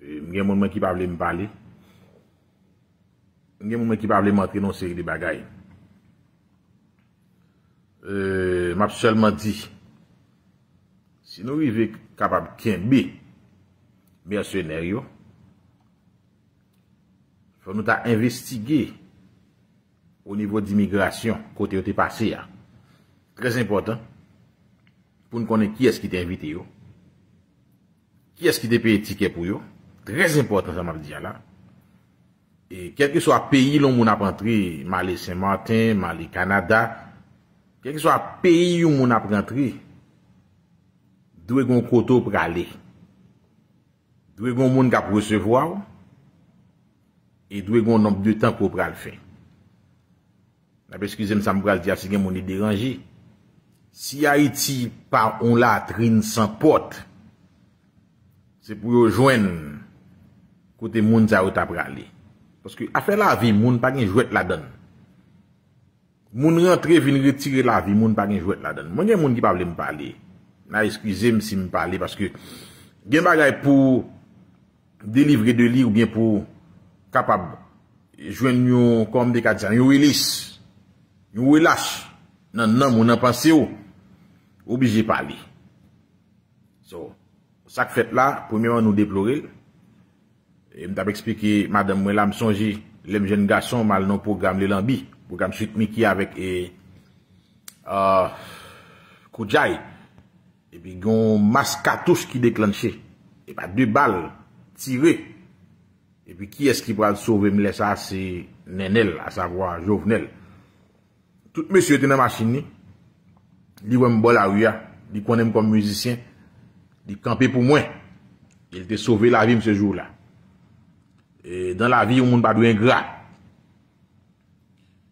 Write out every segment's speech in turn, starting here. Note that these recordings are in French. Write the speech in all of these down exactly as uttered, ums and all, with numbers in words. Il y a des gens qui ne peuvent pas me parler. Il y a des gens qui ne peuvent pas m'entrer dans une série de bagailles. Je m'a seulement dit, si nous sommes capables de faire bien sûr, il faut nous investiguer au niveau d'immigration, côté où tu es passé. Très important pour nous connaître qui est-ce qui t'a invité. Yo. Qui est-ce qui t'a payé ticket pour eux? Très important, ça m'a dit là. Et quel que soit le pays où on a rentré, Mali Saint-Martin, Mali Canada, quel que soit le pays où on a rentré, d'où est-ce qu'on coteau pour aller? D'où est-ce qu'on monde pour recevoir? Et d'où est-ce qu'on nombre de temps pour le faire? Excusez-moi, ça me dit si on est dérangé. Si Haïti par on latrine sans porte, c'est pour rejoindre côté monde ça ou t'a pralé parce que affaire la vie monde pas gen jouet la donne monde rentrer vinn retirer la vie monde pas gen jouet la donne moi gen monde qui pas me parler na excusez-moi si me parler parce que gen bagay pour délivrer de lit ou bien pour capable joindre yon comme des cadres yon release yon relâche nan nan moun nan pensé ou obligé parler so ça que fait là, premièrement, nous déplorer. Et m'tap expliqué, madame, moi, là, m'songe, les jeunes garçons, mal non programme, le lambi, programme suite Miki avec, eh, euh, Koudjaï. Et puis, gon masque cartouche qui déclenché. Et pas deux balles tirées. Et puis, qui est-ce qui va le sauver, me laisse ça, c'est Nenel, à savoir, Jovenel. Tout monsieur était dans la machine, il voit m'bol à ouya, il connaît comme musicien. Il campait pour moi. Il t'a sauvé la vie ce jour-là. Et dans la vie, on ne peut pas être ingrat.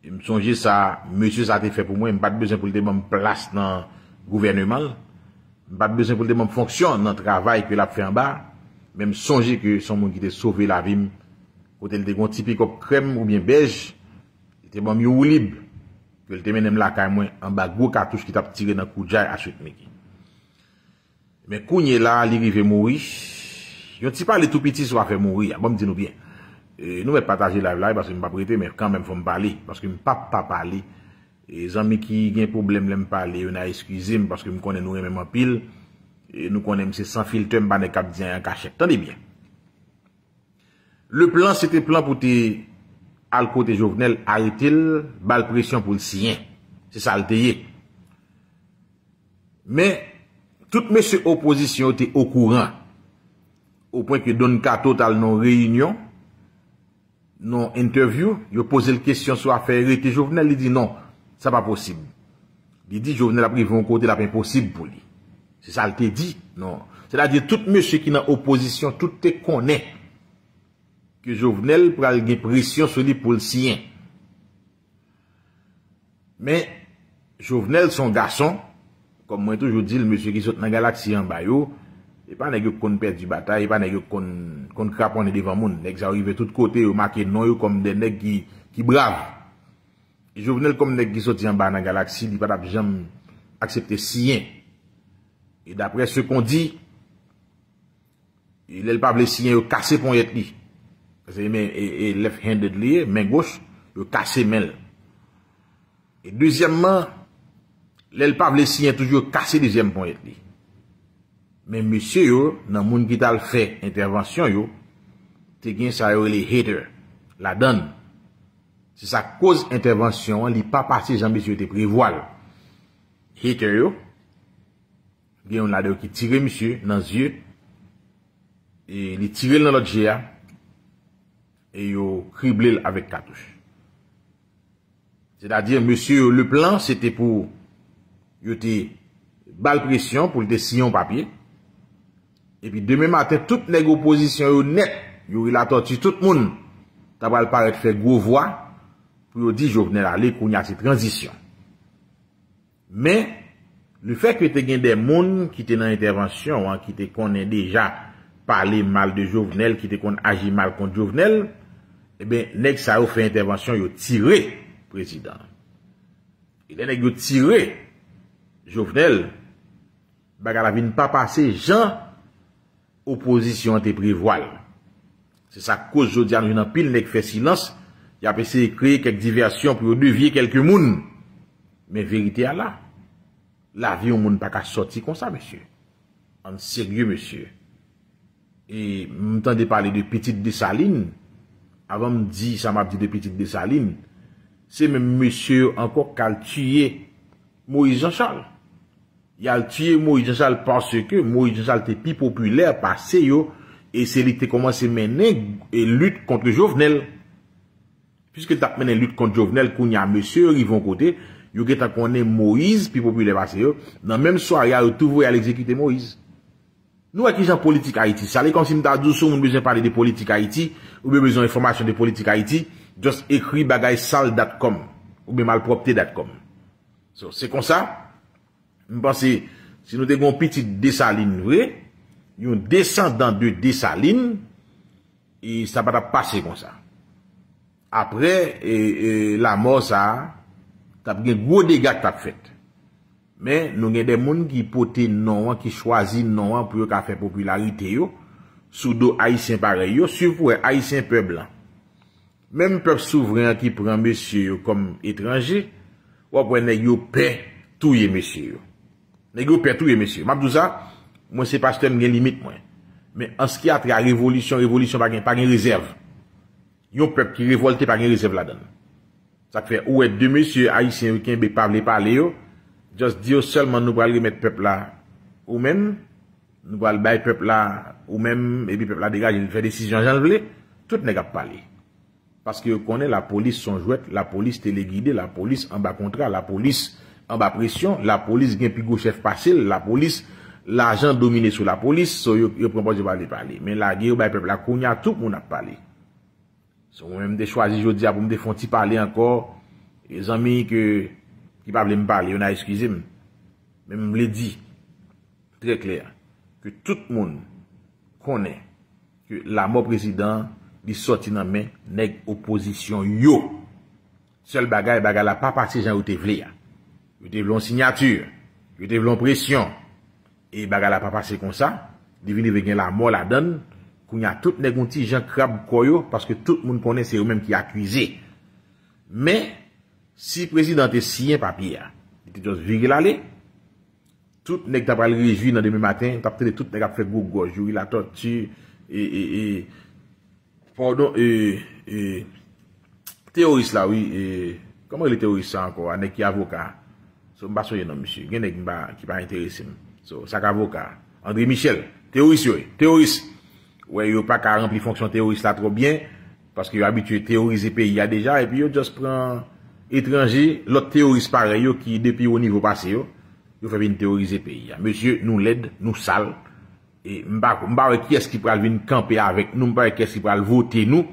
Je me songeais ça, monsieur, ça t'a fait pour moi. Je n'ai pas besoin pour le même place dans le gouvernement. Je n'ai pas besoin pour le même fonction dans le travail que l'a fait en bas. Même songer que son monde qui t'a sauvé la vie, quand il t'a un petit pick-up crème ou bien beige, il t'a mis au libre. Que le t'a même la caille en bas, gros cartouche qui t'a tiré dans le coup de jaille à ce mec. Mais quand il est là, il va mourir. Je ne sais pas les tout petits soient fait mourir. Bon, dis-nous bien. Euh, nous, on va partager la live parce que je ne vais pas prêter, mais quand même, il faut me parler. Parce que je ne peux pas parler. Les amis qui ont des problèmes, ils me parlent. On a excusé parce que je connais nous même en pile. Et nous connaissons ces sans filtre, je ne cap dire en cachette. Tenez bien. Le plan, c'était plan pour te, à le côté Jovenel, arrêter le bal pression pour le sien. C'est ça le théier. Mais, toutes mes oppositions étaient au courant. Au point que Don Kato total non réunion, non interview, il a posé la question sur l'affaire et Jovenel, il dit non, ça pas possible. Il dit Jovenel a pris un côté, la impossible pour lui. C'est ça qu'il dit, non. C'est-à-dire, tout monsieur qui est dans opposition, tout te connaît que Jovenel prend une pression sur lui pour le sien. Mais, Jovenel, son garçon, comme moi toujours dis, le monsieur qui saute dans la galaxie en bas, et pas n'est-ce qu'on perd du bataille, et pas n'est-ce qu'on craponne devant le monde. N'est-ce arrive de tous côtés, ils marquent non comme des nègres qui, qui bravent. Et je venais comme nègres qui saute en bas dans la galaxie, ils pas jamais accepter sien. Et d'après ce qu'on dit, il est pas blessé, il est cassé pour être lui. Parce qu'il est left-handed lié, main gauche, il est cassé main. Et deuxièmement, l'el pas blessé toujours cassé deuxième point. Mais monsieur yo, dans moun qui t'a fait intervention yo, te gen ça yo les haters, la donne. C'est sa cause intervention, li pas passé Jean monsieur te prévoile. Hater yo, gen on la de qui tire monsieur dans yeux et li tire dans l'autre G A et yo criblé avec cartouche. C'est-à-dire monsieur le plan c'était pour il était balle pression pour le sillon papier. Et puis demain matin, toute les oppositions net, il a torturé tout le monde. T'as pas le paraître faire gros voix pour dire Jovenel aller qu'on y a cette transition. Mais le fait que tu as des monde qui étaient dans l'intervention, hein, qui te connaît déjà parler mal de Jovenel, qui te connaît agir mal contre Jovenel, eh bien, nèg ça a fait intervention, il a tiré président. Il a tiré Jovenel, bagala vin pas passer Jean opposition te prévoile. C'est ça cause aujourd'hui nous en pile nèg fait silence, il a essayé de créer quelques diversions pour dévier quelques moun. Mais vérité à là. La vie au monde pas qu'à sortir comme ça monsieur. En sérieux monsieur. Et m'entendez parler de petite Dessaline. Avant me dit ça m'a dit de petite Dessaline. C'est même monsieur encore qui a tué Moïse Jean-Charles. Il a tué Moïse Jean-Charles parce que Moïse Jean-Charles était plus populaire passé yo. Et c'est lui qui a commencé à mener une lutte contre Jovenel. Puisque tu as mené une lutte contre Jovenel, qu'on y a monsieur, ils vont côté, ils ont connu Moïse, puis populaire passé. Dans la même soirée, ils ont toujours exécuté Moïse. Nous, avec les gens politiques Haïti, ça allait comme si nous avons besoin de parler de politique Haïti, ou bien besoin d'informations de politique Haïti, juste écrit bagaysal point com, ou bien malpropreté point com. So, c'est comme ça. Je pense que si nous avons une petite Dessaline, vrai, un descendant de Dessaline, et ça va passer comme ça. Après, et, et, la mort, ça, t'as un gros dégât que t'as fait. Mais, nous avons des gens qui portent non, qui choisissent non, pour faire popularité, yo, sous dos haïtien pareil, yo, sur pour haïtien peuple blanc. Même peuple souverain qui prend monsieur, comme étranger, ou après, n'ayez paix, tout yé monsieur. N'ayez paix, tout yé monsieur. Mabdouza, moi, c'est pas que je n'ai limite, moi. Mais en ce qui a trait à la révolution, révolution, pas une réserve. Il y a un peuple qui révolte, pas une réserve là-dedans. Ça fait, ou est deux messieurs haïtiens qui ne parlent pas, juste dire seulement nous allons remettre le peuple là, ou même, nous allons bailler le peuple là, ou même, et puis le peuple là dégage, il fait décision, j'en voulais, tout n'est qu'à parler. Parce que vous connaissez la police son jouet, la police téléguidée, la police en bas contrat, la police en bas pression, la police qui a un pigot chef passé, la police. L'argent dominé sous la police, so yo propose de parler parler. Mais la guerre, le peuple, la kounya, tout le monde a parlé. So, même des choisis, je dis, pour me défendre, parler encore, les amis que, qui pas me parler, on a excusé, mais me l'ai dit, très clair, que tout le monde connaît que la mort président, il sorti dans main, nèg opposition, yo. Seul bagay, bagay la pas passé, j'en ai été vlé, yo te vlé en signature, yo te vlé en pression, et baga la pas passé comme ça, devine avec la mort la donne, qu'on y a tout négonti, gens crab koyo, parce que tout le monde connaît, c'est eux-mêmes qui accusé. Mais, si le président est si un papier, il était juste viré l'aller, tout nèg t'a pas le réjouir dans demain matin, t'as peut-être tout nèg a fait gogo, jouer la tortue, et, et, et, pardon, et, et, théoriste là, oui, et, comment le théoriste ça encore, un nèg qui avocat, so m'ba soye non, monsieur, gen nèg m'ba, qui pas intéressé. So, ça avocat. André Michel, théoriste, oui, théoriste. Ouais, il pas qu'à remplir fonction théoriste là trop bien, parce qu'il est habitué à théoriser pays, il y a déjà, et puis il juste prend étranger, l'autre théoriste pareil, yo, qui depuis au niveau passé, il fait venir théoriser pays. Monsieur, nous l'aide, nous sale, et m'ba, m'ba, qui est-ce qui peut venir camper avec nous, m'ba, qui est-ce qui peut voter nous,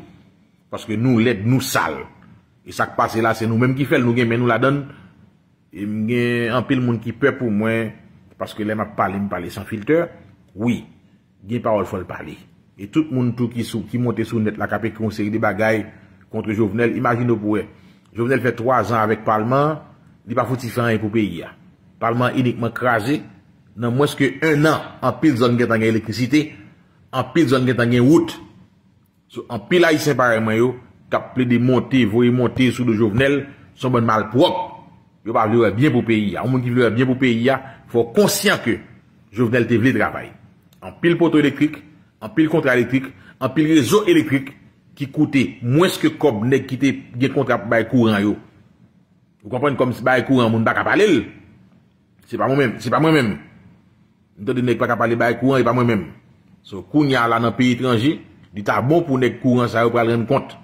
parce que nous l'aide, nous sale. Et ça qui passe là, c'est nous-mêmes qui fait, nous gagnons, mais nous la donne, et m'gagne un peu le monde qui peut pour moi, parce que les m'a parlé, m'a parlé sans filtre. Oui, des paroles faut le parler. Et tout le monde tout qui sou, qui monte sur net la capé qui conseille des bagailles contre Jovenel, imaginez pour eux. Jovenel fait trois ans avec le Parlement, il pas foutu faire rien pour pays. Parlement uniquement crasé, dans moins que un an, en pile zone qui a l'électricité, en pile zone qui a route. So, en pile haïtien pareil yo, cap plaide monter, voyer monter sous le Jovenel, son bon malpropre. Yo pas vouloir bien pour pays. Un monde qui vouloir bien pour pays, faut conscient que Jovenel te vle travail. En pile poteau électrique, en pile contrat électrique, en pile réseau électrique qui coûtait moins que comme nèg qui te gen contrat bail courant yo. Vous comprenez comme bail courant moun pa ka parler. C'est pas moi même, c'est pas moi même. N'tande nèg pa ka parler bail courant, et pas moi même. So kounya là dans pays étranger, dit ta bon pour nèg courant ça yo pral rendre compte.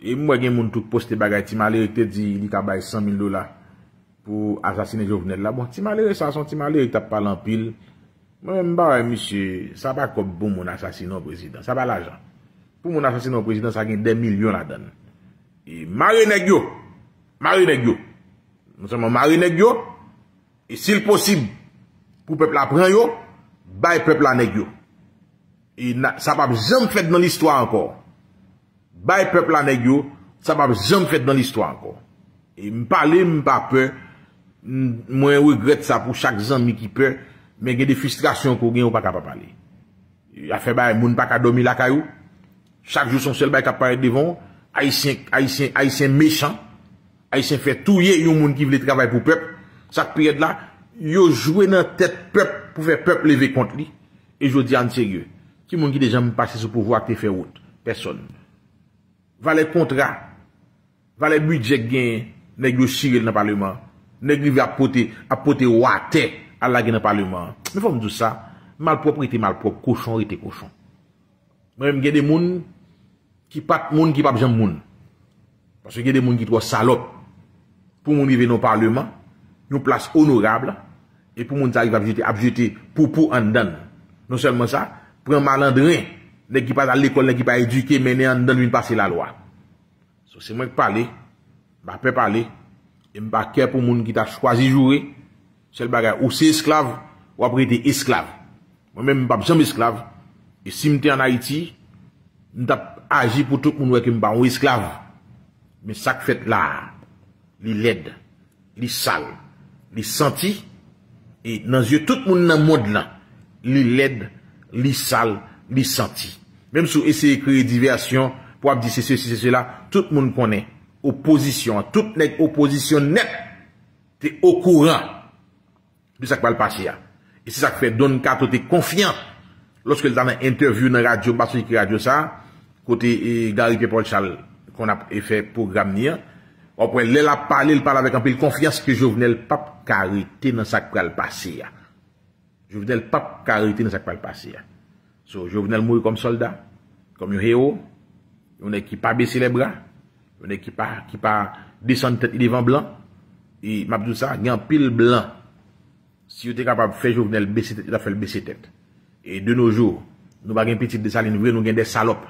Et moi gen moun tout poste bagay ti malheureux te dit li ka bail cent mille dollars. Pour assassiner Jovenel là. Bon, ti malheureux, ça, son ti malheureux, t'as parlé en pile. Moi-même, bah, monsieur, ça va comme bon mon assassinat au président. Ça va l'argent. Pour mon assassinat au président, ça gagne des millions là-dedans. Et marinegio, marinegio, nous sommes marinegio, et s'il possible, pour peuple à prendre yo, bah, peuple à negio. Et ça va jamais fait dans l'histoire encore. Bah, peuple à negio, ça va jamais fait dans l'histoire encore. Et m'parler, m'pas peur. Moi, regrette ça pour chaque ami qui peut, mais il y a des frustrations qu'on n'a pas capable de parler. Il a fait, bah, moun pas qu'à dormir la caillou. Chaque jour, son seul bail qui apparaît devant, haïtien, haïtien, haïtien méchant, haïtien fait tout yé, yon moun qui veut travailler pour peuple. Chaque période là, yon joué dans tête peuple pour faire peuple lever contre lui. Et je dis en sérieux, qui moun qui déjà me passe sous pouvoir qui fait route? Personne. Valait contrat, valait budget gain, nèg yo chiré dans le parlement, nèg li va porter, à porter water à la gain dans le parlement. Mais faut me dire ça, malpropreté, malpropre, cochon, était cochon. Même il y a des gens qui pas de monde qui pas de gens. Parce qu'il y a des gens qui sont salopes. Pour nous arriver dans le Parlement, nous place honorable, et pour nous arriver à abjeter pour pour en dedans. Non seulement ça, prend malandrin, les qui pas à l'école, les qui pas éduqué, mais en dedans, ils passent la loi. So, c'est moi qui parle, je ne peux pas parler, et je ne peux pas parler pour les gens qui t'a choisi de jouer. C'est le bagage, ou c'est esclave, ou après t'es esclave. Moi-même, je ne suis pas jamais esclave. Et si je suis en Haïti, je vais agir pour tout le monde qui est un esclave. Mais ça que fait là, il l'aide, il sale, il senti, et dans les yeux tout le monde dans le monde là, il l'aide, il sale, il senti. Même si vous essayez de créer diversion, pour dire ceci, ceci, cela, tout le monde connaît. Opposition, toute opposition nette, t'es au courant de ça qui va le passer. Et c'est ça que fait, donne carte, t'es confiant. Lorsque dans une interview dans la radio, parce que la radio ça, côté Gary Pierre-Paul Charles, qu'on a fait programme hier, après, elle a parlé, elle parle avec un peu de confiance que Jovenel Pape Carité dans sa pral passé. Jovenel Pape Carité dans sa pral passé. So, Jovenel mourir comme soldat, comme un héros, on n'est qui pas baisser les bras, on n'est qui pas, qui pas descendre tête devant blanc, et m'a dit ça, il y a un pile blanc. Si vous êtes capable de faire Jovenel baisser tête, il a fait le baisser tête. Et de nos jours, nous avons une petite Dessaline vraie, nous avons des salopes,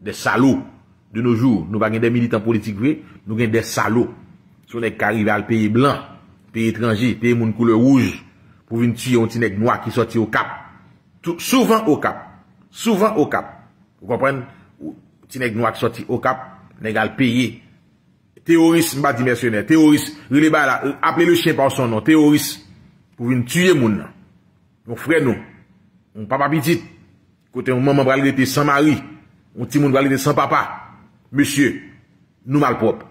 des salauds. De nos jours, nous avons des militants politiques vrais, nous avons des salauds. Sur les carrivés à le pays blanc, pays étranger, pays moun couleur rouge, pour venir tuer un petit nègre noir qui sortit au cap. Tout, souvent au cap. Souvent au cap. Vous comprenez? Un petit nègre noir qui sortit au cap, nègre à le payer. Terroriste, m'a dit mercenaire, terroriste, appelez le chien par son nom, terroriste, pour venir tuer moun. Mon frère nous. On papa petit, côté on maman va l'aider sans mari, on petit monde va l'aider sans papa. Monsieur, nous malpropres.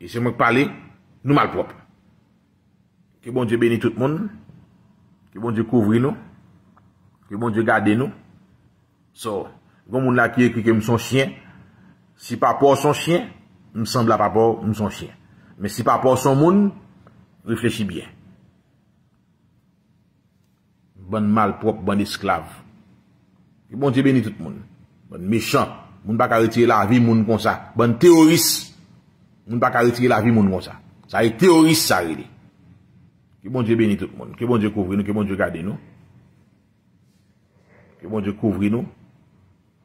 Et c'est moi qui parle, nous malpropres. Que bon Dieu bénisse tout le monde. Que bon Dieu couvre nous. Que bon Dieu garde nous. So, bon monde là qui écrit que me son chien. Si papa son chien, me semble à papa me son chien. Mais si papa son monde, réfléchis bien. Bon malpropre, bon esclave. Et bon Dieu bénit tout le monde. Bon méchant, moun pas retirer la vie moun comme ça. Bon terroriste, moun pas retirer la vie moun comme ça. Ça est terroriste ça relé. Que bon Dieu bénit tout le monde. Que bon Dieu couvre nous, que bon Dieu garde nous. Que bon Dieu couvre nous.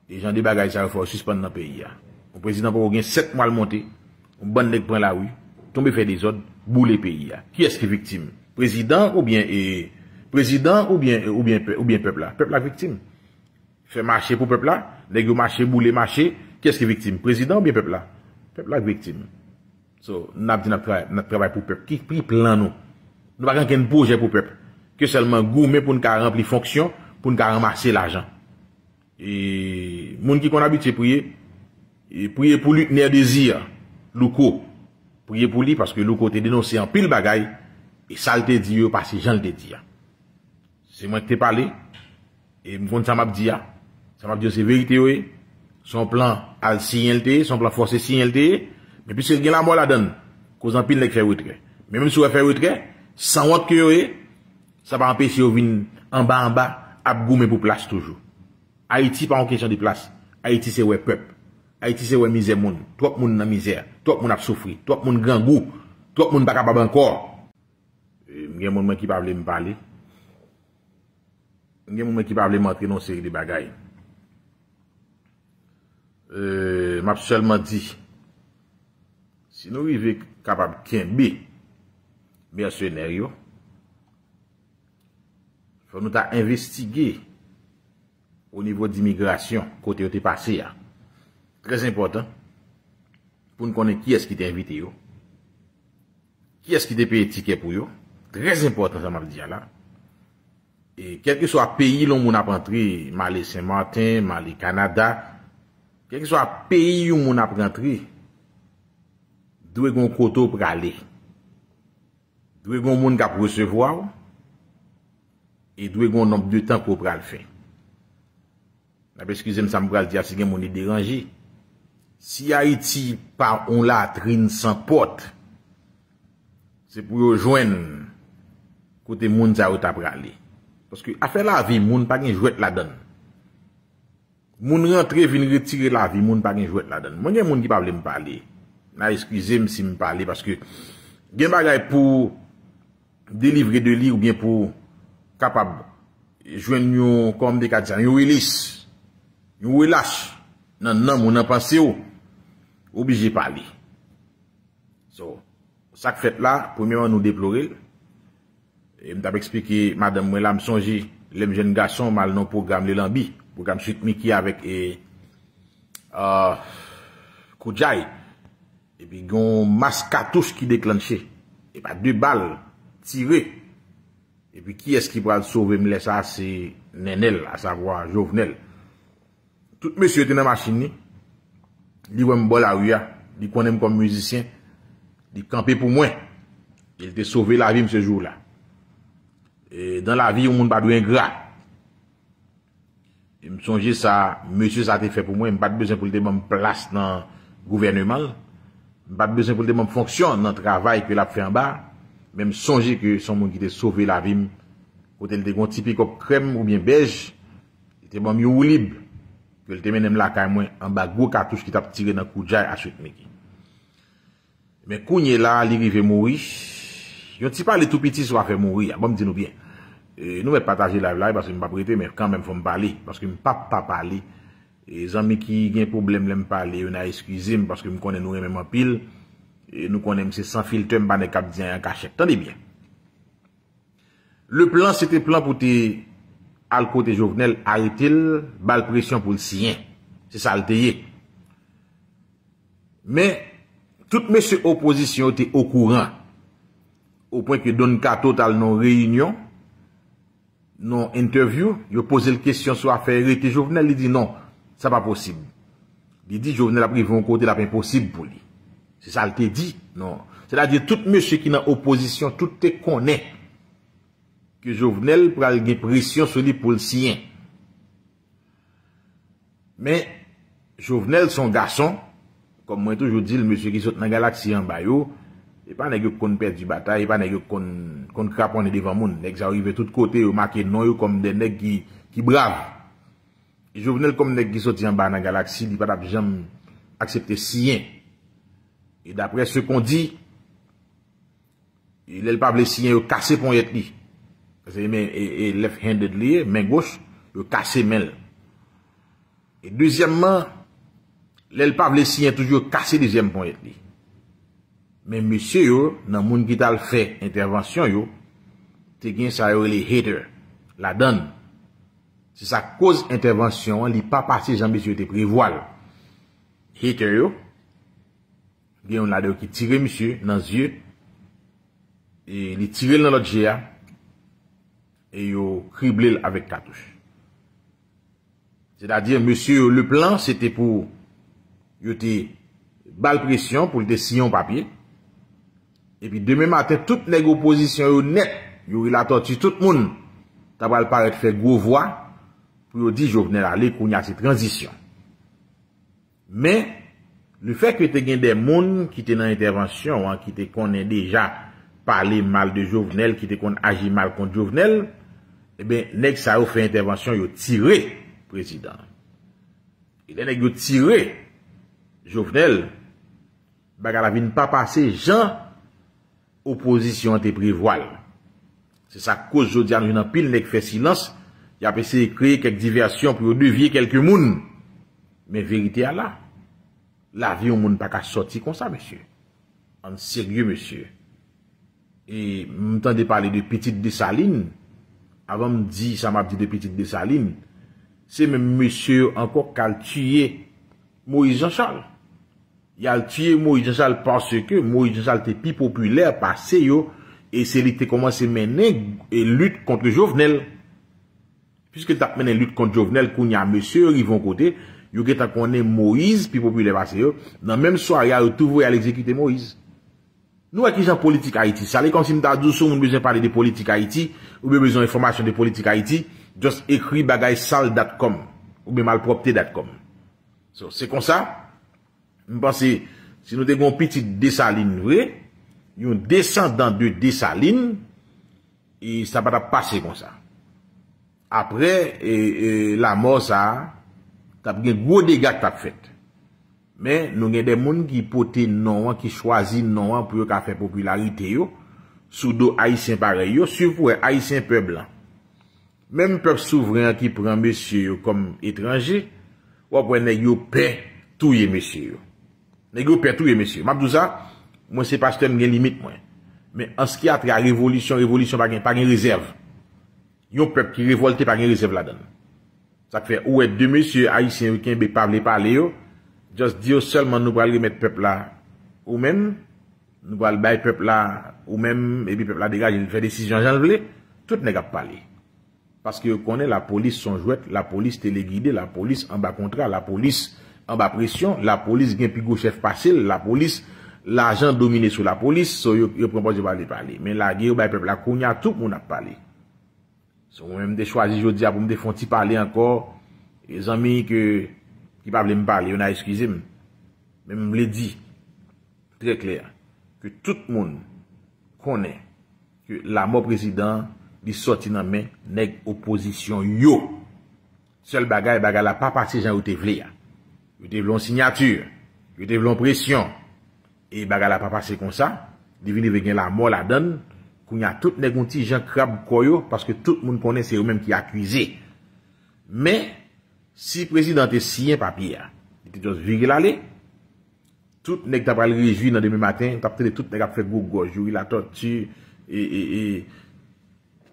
Les gens des bagages ça faut suspendre dans le pays. Le président pour gagner sept mois le monter, on bonne nèg prend la rue, tomber faire des ordres, bouler pays. Qui est-ce qui est victime? Président ou bien et Président ou bien, ou bien, ou bien peuple là. Peuple la victime. Fait marcher pour peuple là. Nègre marcher, bouler marcher. Qu'est-ce qui est victime? Président ou bien peuple là? Peuple la victime. So, nous avons travaillé pour peuple. Qui pris plan nous? Nous n'avons qu'un projet pour peuple. Que seulement gourmet pour nous remplir fonction, pour nous ramasser l'argent. Et, moun qui qu'on habitué prier, et prier pour lui, n'est désir. Louko. Prier pour lui parce que Louko te dénoncé en pile bagaille. Et ça le te dit, parce que j'en le te dit. C'est moi qui t'ai parlé, et me ça m'a dit, ça m'a dit, c'est vérité, oui. Son plan a signé, son plan forcé signé, mais puis c'est la mort la donne, cause en pile les fait retrait. Mais même si on fait retrait, sans autre que, ça va empêcher de venir en bas en bas, à gommer pour place toujours. Haïti, pas en question de place. Haïti, c'est ouais peuple. Haïti, c'est ouais misère monde. Trop monde dans misère. Trop monde a souffri. Trop monde grand goût. Trop monde pas capable encore. Il y a un monde qui parle, me parler. Il y a des gens qui parlent montrer dans une série de bagailles. Euh, m'a seulement dit, si nous arrivons capables de faire bien scénario, il faut nous investiguer au niveau d'immigration, côté où tu es passé. Très important, pour nous connaître qui est-ce qui t'a invité. Yo. Qui est-ce qui t'a payé ticket pour eux. Très important, ça m'a dit là. Et quel que soit le pays, l'on a entré, Mali Saint-Martin, Mali Canada, quel que soit pays où on a rentré, doit gon koto pour aller, doit gon monde qui recevoir et doit gon nombre de temps pour pral faire. N'a pas excusez-moi ça me pral dire si mon est dérangé. Si Haïti par on latrine sans porte, c'est pour joindre côté monde ça ou t'a pralé. Parce que à faire la vie, monde pas gen jouet la donne. Moun rentre vin retirer la vie, moun pa gen jouet la donne. Moi gen moun ki pa vle me parler. Na excusez me si me parler parce que gen bagay pour délivrer de li ou bien pour capable joindre yon comme des cadres, yon release, yon relâche. Non non, moun nan pensé ou obligé parler. So, ça que fait là, premièrement nous déplorer. Et m't'a expliqué madame moi là me songer les jeunes garçons mal dans programme le lambi. Programme suite Miki avec et euh Koudjaï et puis gon masque cartouche qui déclenché et pas deux balles tirées et puis qui est-ce qui va le sauver me laisse ça c'est Nenel à savoir Jovenel. Tout monsieur était dans machine ni li wèm bon la rue li connaît comme musicien li camper pour moi il te sauvé la vie ce jour là et dans la vie on monde pas doit ingrat. Je me songe ça, monsieur, ça a fait pour moi, je n'ai pas besoin pour le même place dans le gouvernement, je n'ai pas besoin pour le même fonction dans le travail que l'a fait en bas, même songer que son monde qui t'a sauvé la vie, quand il était un petit pick-up crème ou bien beige, il était bon mieux ou libre, que le témoin même la caille en bas, gros cartouche qui t'a tiré dans le coup de jaille à ce mec. Mais quand il est là, il va mourir, je ne sais pas les tout petits soient fait mourir, bon, me dis-nous bien. Et nous, je partager la live parce que je ne vais pas prêter, mais quand même, il faut me parler. Parce que je ne peux pas parler. Et les amis qui ont des problèmes, ils me parlent. On a excusé parce que je connais nous-mêmes en pile. Et nous connaissons sans filtre, je ne vais pas dire en cachette. Tenez bien. Le plan, c'était plan pour te, à le côté Jovenel, arrêter le bal pression pour le sien. C'est ça le théier. Mais, toutes mes oppositions étaient au courant. Au point que Don Kato a non réunion. Non interview, il a posé la question sur l'affaire et Jovenel, il dit non, ça n'est pas possible. Il dit Jovenel a pris un côté, la impossible pour lui. C'est ça qu'il dit, non. C'est-à-dire, tout monsieur qui est en opposition, tout te connaît que Jovenel prend une pression sur lui pour le sien. Mais Jovenel, son garçon, comme moi toujours dis, le monsieur qui saute dans la galaxie en bas, et pas nèg yo konn perdre du bataille, et pas nèg yo konn konn craponner devant moun, nèg ça arrive tout côté, yo marqué non yo comme des nèg qui qui brave. Et Jovenel comme nèg qui sorti en bas dans galaxie, il pas jamais accepter sien. Et d'après ce qu'on dit, il est pas blessé sien, yo casser pon yet li. Parce que mais et left handed li, main gauche, yo casser main. Et deuxièmement, l'el pas blessé sien toujours casser deuxième pon yet li. Mais monsieur yo, dans moun qui t'a fait intervention yo, te gen ça yo les haters, la donne. C'est sa cause intervention, li pas parti Jean monsieur te prévoile. Hater yo, gen on la de qui tire monsieur dans yeux et li tire dans l'autre G A et yo criblé avec cartouche. C'est-à-dire monsieur le plan c'était pour yo te balle pression pour te sillon papier. Et puis demain matin, toutes les oppositions sont nettes. Ils ont la tortue, tout le monde. T'as pas le paraître faire gros voix pour dire Jovenel aller qu'on y a cette transition. Mais le fait que tu as des gens qui étaient dans l'intervention, hein, qui te connaissent déjà parler mal de Jovenel, qui te connaissent agir mal contre Jovenel, eh bien, nèg ça a fait intervention, ils ont tiré le président. Et les nèg ont tiré Jovenel, bagala vin pas passer Jean. Opposition te prévoile. C'est ça cause jodi nous en pile nèg fait silence, y a essayé créer quelques diversions pour dévier quelques moun. Mais vérité à là. La vie au moun pas qu'à sortir comme ça monsieur. En sérieux monsieur. Et m'entendez parler de petite Dessaline avant me dit ça m'a dit de petite Dessaline, c'est même monsieur encore qu'al tuer Moïse Jean-Charles. Il a tué Moïse Jean-Charles parce que Moïse Jean-Charles était plus populaire, passé yo, et c'est lui qui a commencé à mener et lutte contre Jovenel. puisque tu as mené une lutte contre Jovenel, qu'on y a monsieur, ils vont côté, ils ont connu Moïse, puis populaire passé, dans même soirée, ils ont toujours à l'exécuter Moïse. Nous, avec les gens politiques Haïti, ça, les comme si nous avons besoin de parler de politique Haïti, ou bien besoin d'informations de politique Haïti, juste écrit bagaysal point com, ou bien malpropreté point com. So, c'est comme ça. Je pense que si nous avons une petite Dessaline, vrai, un descendant de Dessaline, et ça va passer comme ça. Après, et, et, la mort, ça, t'as un gros dégât que t'as fait. Mais, nous avons des gens qui portent non, qui choisissent non, pour faire popularité, yo, sous dos haïtien pareil, sur pour haïtien peuple blanc. Même peuple souverain qui prend monsieur comme étranger, ou après, nous paix tout les messieurs. Nous paix tout les messieurs. Mabdouza, moi, c'est pas que j'ai limite, moi. Mais en ce qui a trait à la révolution, révolution, pas de réserve. Yon peuple qui révolte par une réserve là-dedans. Ça fait, ou est deux messieurs haïtiens qui ne parlent pas les yo, juste dire seulement nous allons remettre peuple là, ou même, nous allons bailler peuple là, ou même, et puis peuple là dégage, il fait décision, j'en voulais, tout n'est qu'à parler. Parce que qu'on est la police son jouet, la police téléguidée, la police en bas contrat, la police en bas pression, la police gagne pigou chef passé, la police, l'argent dominé sous la police, so yo, yo propose de parler, parler. Mais la guerre, baille peuple là, qu'on y a tout, on a parlé. So, même des choisis, je dis, pour me défendre, si parler encore, les amis que, qui pas me parler, on a excusé, mais je me l'ai dit, très clair, que tout le monde connaît que la mort président, il sorti dans main, nèg opposition, yo. Seul bagay, bagay la pas passé, j'en ai été vlé, yo te vlé en signature, yo te vlé en pression, et bagay la pas passé comme ça, devine avec la mort la donne, qu'on y a tout nèg un petit Jean Crab Koyo, parce que tout le monde connaît, c'est eux-mêmes qui accusé. Mais, si le président est si un papier, il était juste viré l'aller, tout nèg t'a pas le réjouir dans demain matin, t'a peut-être tout nèg a fait gogo, jouer la tortue, et, et, et,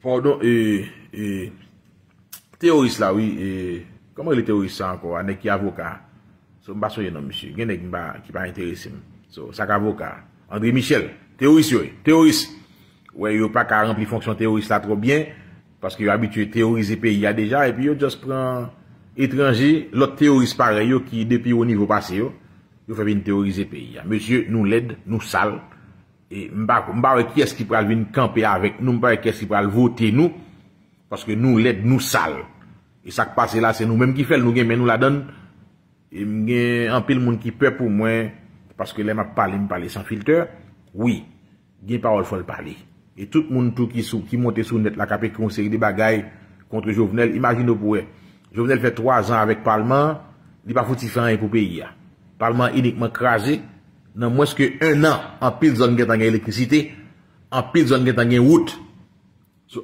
pardon, et, et, théoriste là, oui, et, comment le théoriste ça encore, un nèg qui avocat, so, m'ba soye non, monsieur, gen nèg qui pas intéressé, so, ça avocat, André Michel, théoriste, oui, théoriste. Ouais, yo pas qu'à remplir fonction théoriste là trop bien, parce que yo habitué théoriser pays ya déjà, et puis yo just prend étranger, l'autre théoriste pareil, yo qui depuis au niveau passé, yo, yo fait venir théoriser pays ya. Monsieur, nous l'aide, nous sale, et m'ba, m'ba qui est-ce qui pral venir camper avec nous, m'ba qui est-ce qui pral voter nous, parce que nous l'aide, nous sale. Et ça qui passe là, c'est nous-mêmes qui fait, nous gagne, mais nous la donne, et m'gagne un pile monde qui peur pour moi, parce que les m'a parlé, m'a parlé sans filtre, oui, gagne parole faut le parler. Et tout le monde tout qui sou, qui monte sous net la capé qui conseille des bagailles contre Jovenel, imaginez pour eux. Jovenel fait trois ans avec le Parlement, il pas foutu faire rien pour pays. Parlement uniquement crasé, dans moins que un an, en pile zone qui a l'électricité, en pile zone qui a route,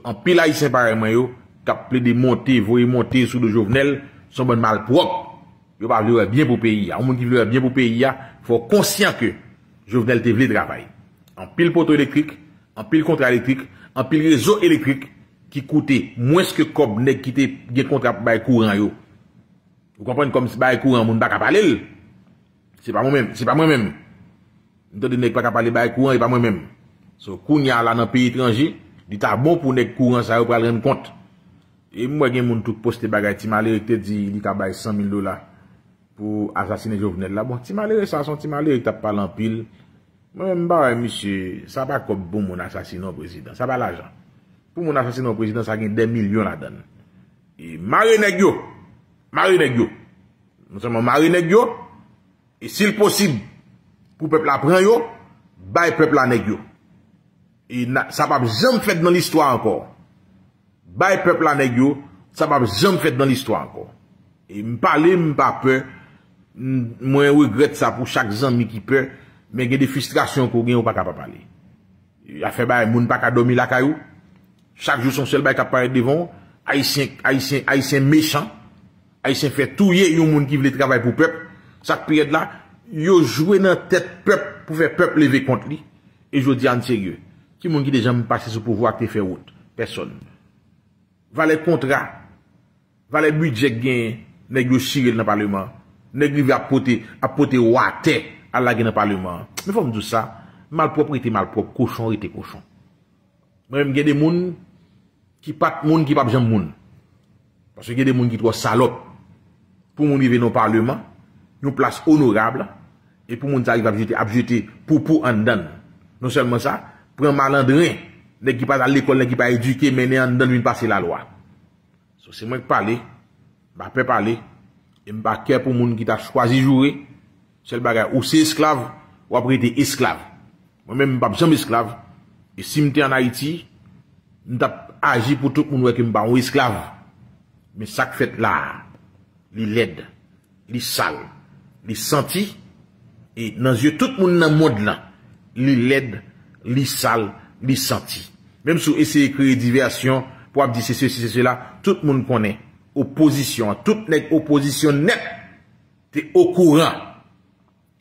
en pile haïtien pareil, yo, cap plé de monter, voyer monter sous le Jovenel, son bon mal propre, yo pas vouloir bien pour pays. Un monde qui veut bien pour pays, faut conscient que Jovenel te veut travail. En pile poteau électrique, en pile contrat électrique, en pile réseau électrique, qui coûtait moins que comme nèg qui était des contrats par courant, yo. Vous comprenez comme si par courant, moun pas parler. C'est pas moi-même, c'est pas moi-même. M'tande nèg pas parler par courant, et pas moi-même. So, kounya là dans pays étranger, dit ta bon pour nèg courant, ça yo pral rendre compte. Et moi, gen moun tout poste bagay, ti malere te dit, li ka bay cent mille dollars pour assassiner Jovenel là. Bon, ti malere ça, son ti malere t'a parlé en pile. Même bah, monsieur, ça va comme bon mon assassinat au président, ça va l'argent. Pour mon assassinat au président, ça gagne des millions là-dedans. Et marinegio, marinegio, nous sommes marinegio, et s'il possible, pour peuple à prendre yo, bah peuple à negio. Et ça va jamais fait dans l'histoire encore. Bah peuple à negio, ça va jamais fait dans l'histoire encore. Et m'parler, m'pas peur, moi regrette ça pour chaque ami qui peut. Mais il y a des frustrations qu'on n'a pas capable de parler. Il a fait bah, moun pas qu'à dormir la caillou. Chaque jour, son seul bail qui apparaît devant, haïtien, haïtien, haïtien méchant, haïtien fait tout yé, yon moun qui veut travailler pour peuple. Chaque période là, yon joué dans tête peuple pour faire peuple lever contre lui. Et je dis en sérieux, qui moun qui déjà me passe sous pouvoir qui fait route? Personne. Valait contrat, valait budget gain, nèg yo chiré dans le parlement, nèg yo apporter, apporter water. À la dans parlement. Mais faut me dire ça, malpropreté, malpropre, cochon, était cochon. Même il y a des gens qui ne sont pas des gens qui ne sont pas des gens. Parce qu'il y a des gens qui sont salopes. Pour nous arriver dans le Parlement, nous place honorable. Et pour nous arriver à abjeter pour pour en dedans. Non seulement ça, prend malandrin. Les qui passent à l'école, les qui pas éduqués, mais en dedans, ils passent la loi. So, c'est moi qui parle. Je ne peux pas parler. Et je ne peux pas parler pour les gens qui t'a choisi de jouer. C'est le bagage. Ou c'est esclave, ou après t'es esclave. Moi-même, je ne suis pas jamais esclave. Et si je suis en Haïti, je n'ai pas agi pour tout le monde qui m'a esclave. Mais ça que fait là, les laides, les sales, les sentis, et dans les yeux, tout le monde dans le monde là, les laides, les sales, les sentis. Même si vous essayez de créer diversion, pour dire c'est ceci, c'est cela, tout le monde connaît. Opposition, toute opposition net, t'es au courant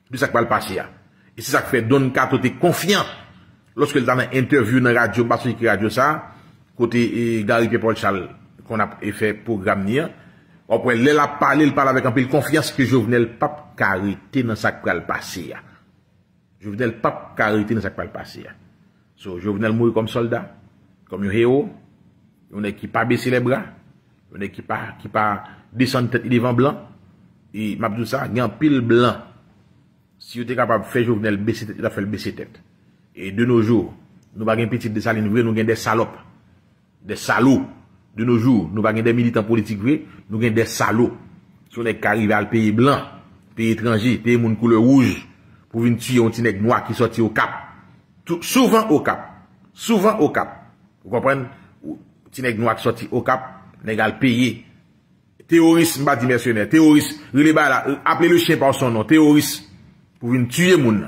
de ça qui va le passer. Et c'est ça qui fait Don Kato, t'es confiant. Lorsque dans une interview dans la radio, parce que la radio ça, côté Gary Pierre-Paul Charles, qu'on a fait programme hier, après, elle a parlé, elle parle avec un peu de confiance que Jovenel Pape Carité dans ça qui va le passer. Jovenel Pape Carité dans ça qui va le passer. So, Jovenel mourir comme soldat, comme un héros, on n'est qui pas baisser les bras, on n'est qui pas, qui pas descendre tête devant blanc, et m'a dit ça, il y a un pile blanc. Si vous êtes capable de faire Jovenel baisser tête, il a fait le baisser tête. Et de nos jours, nous n'avons pas de petites Dessaline vraies, nous avons des salopes, des salauds. De nos jours, nous avons des militants politiques vrais, nous avons des salauds. Si on est arrivé à le pays blanc, pays étranger, pays de couleur rouge, pour venir tuer un petit nègre noir qui sortit au cap. Tout, souvent au cap. Souvent au cap. Vous comprenez? Petit nègre noir qui sortit au cap, nègre à le payer. Théoriste, m'a dit mercenaire, théoriste, appelez le chien par son nom, théoriste, pour venir tuer mon nom.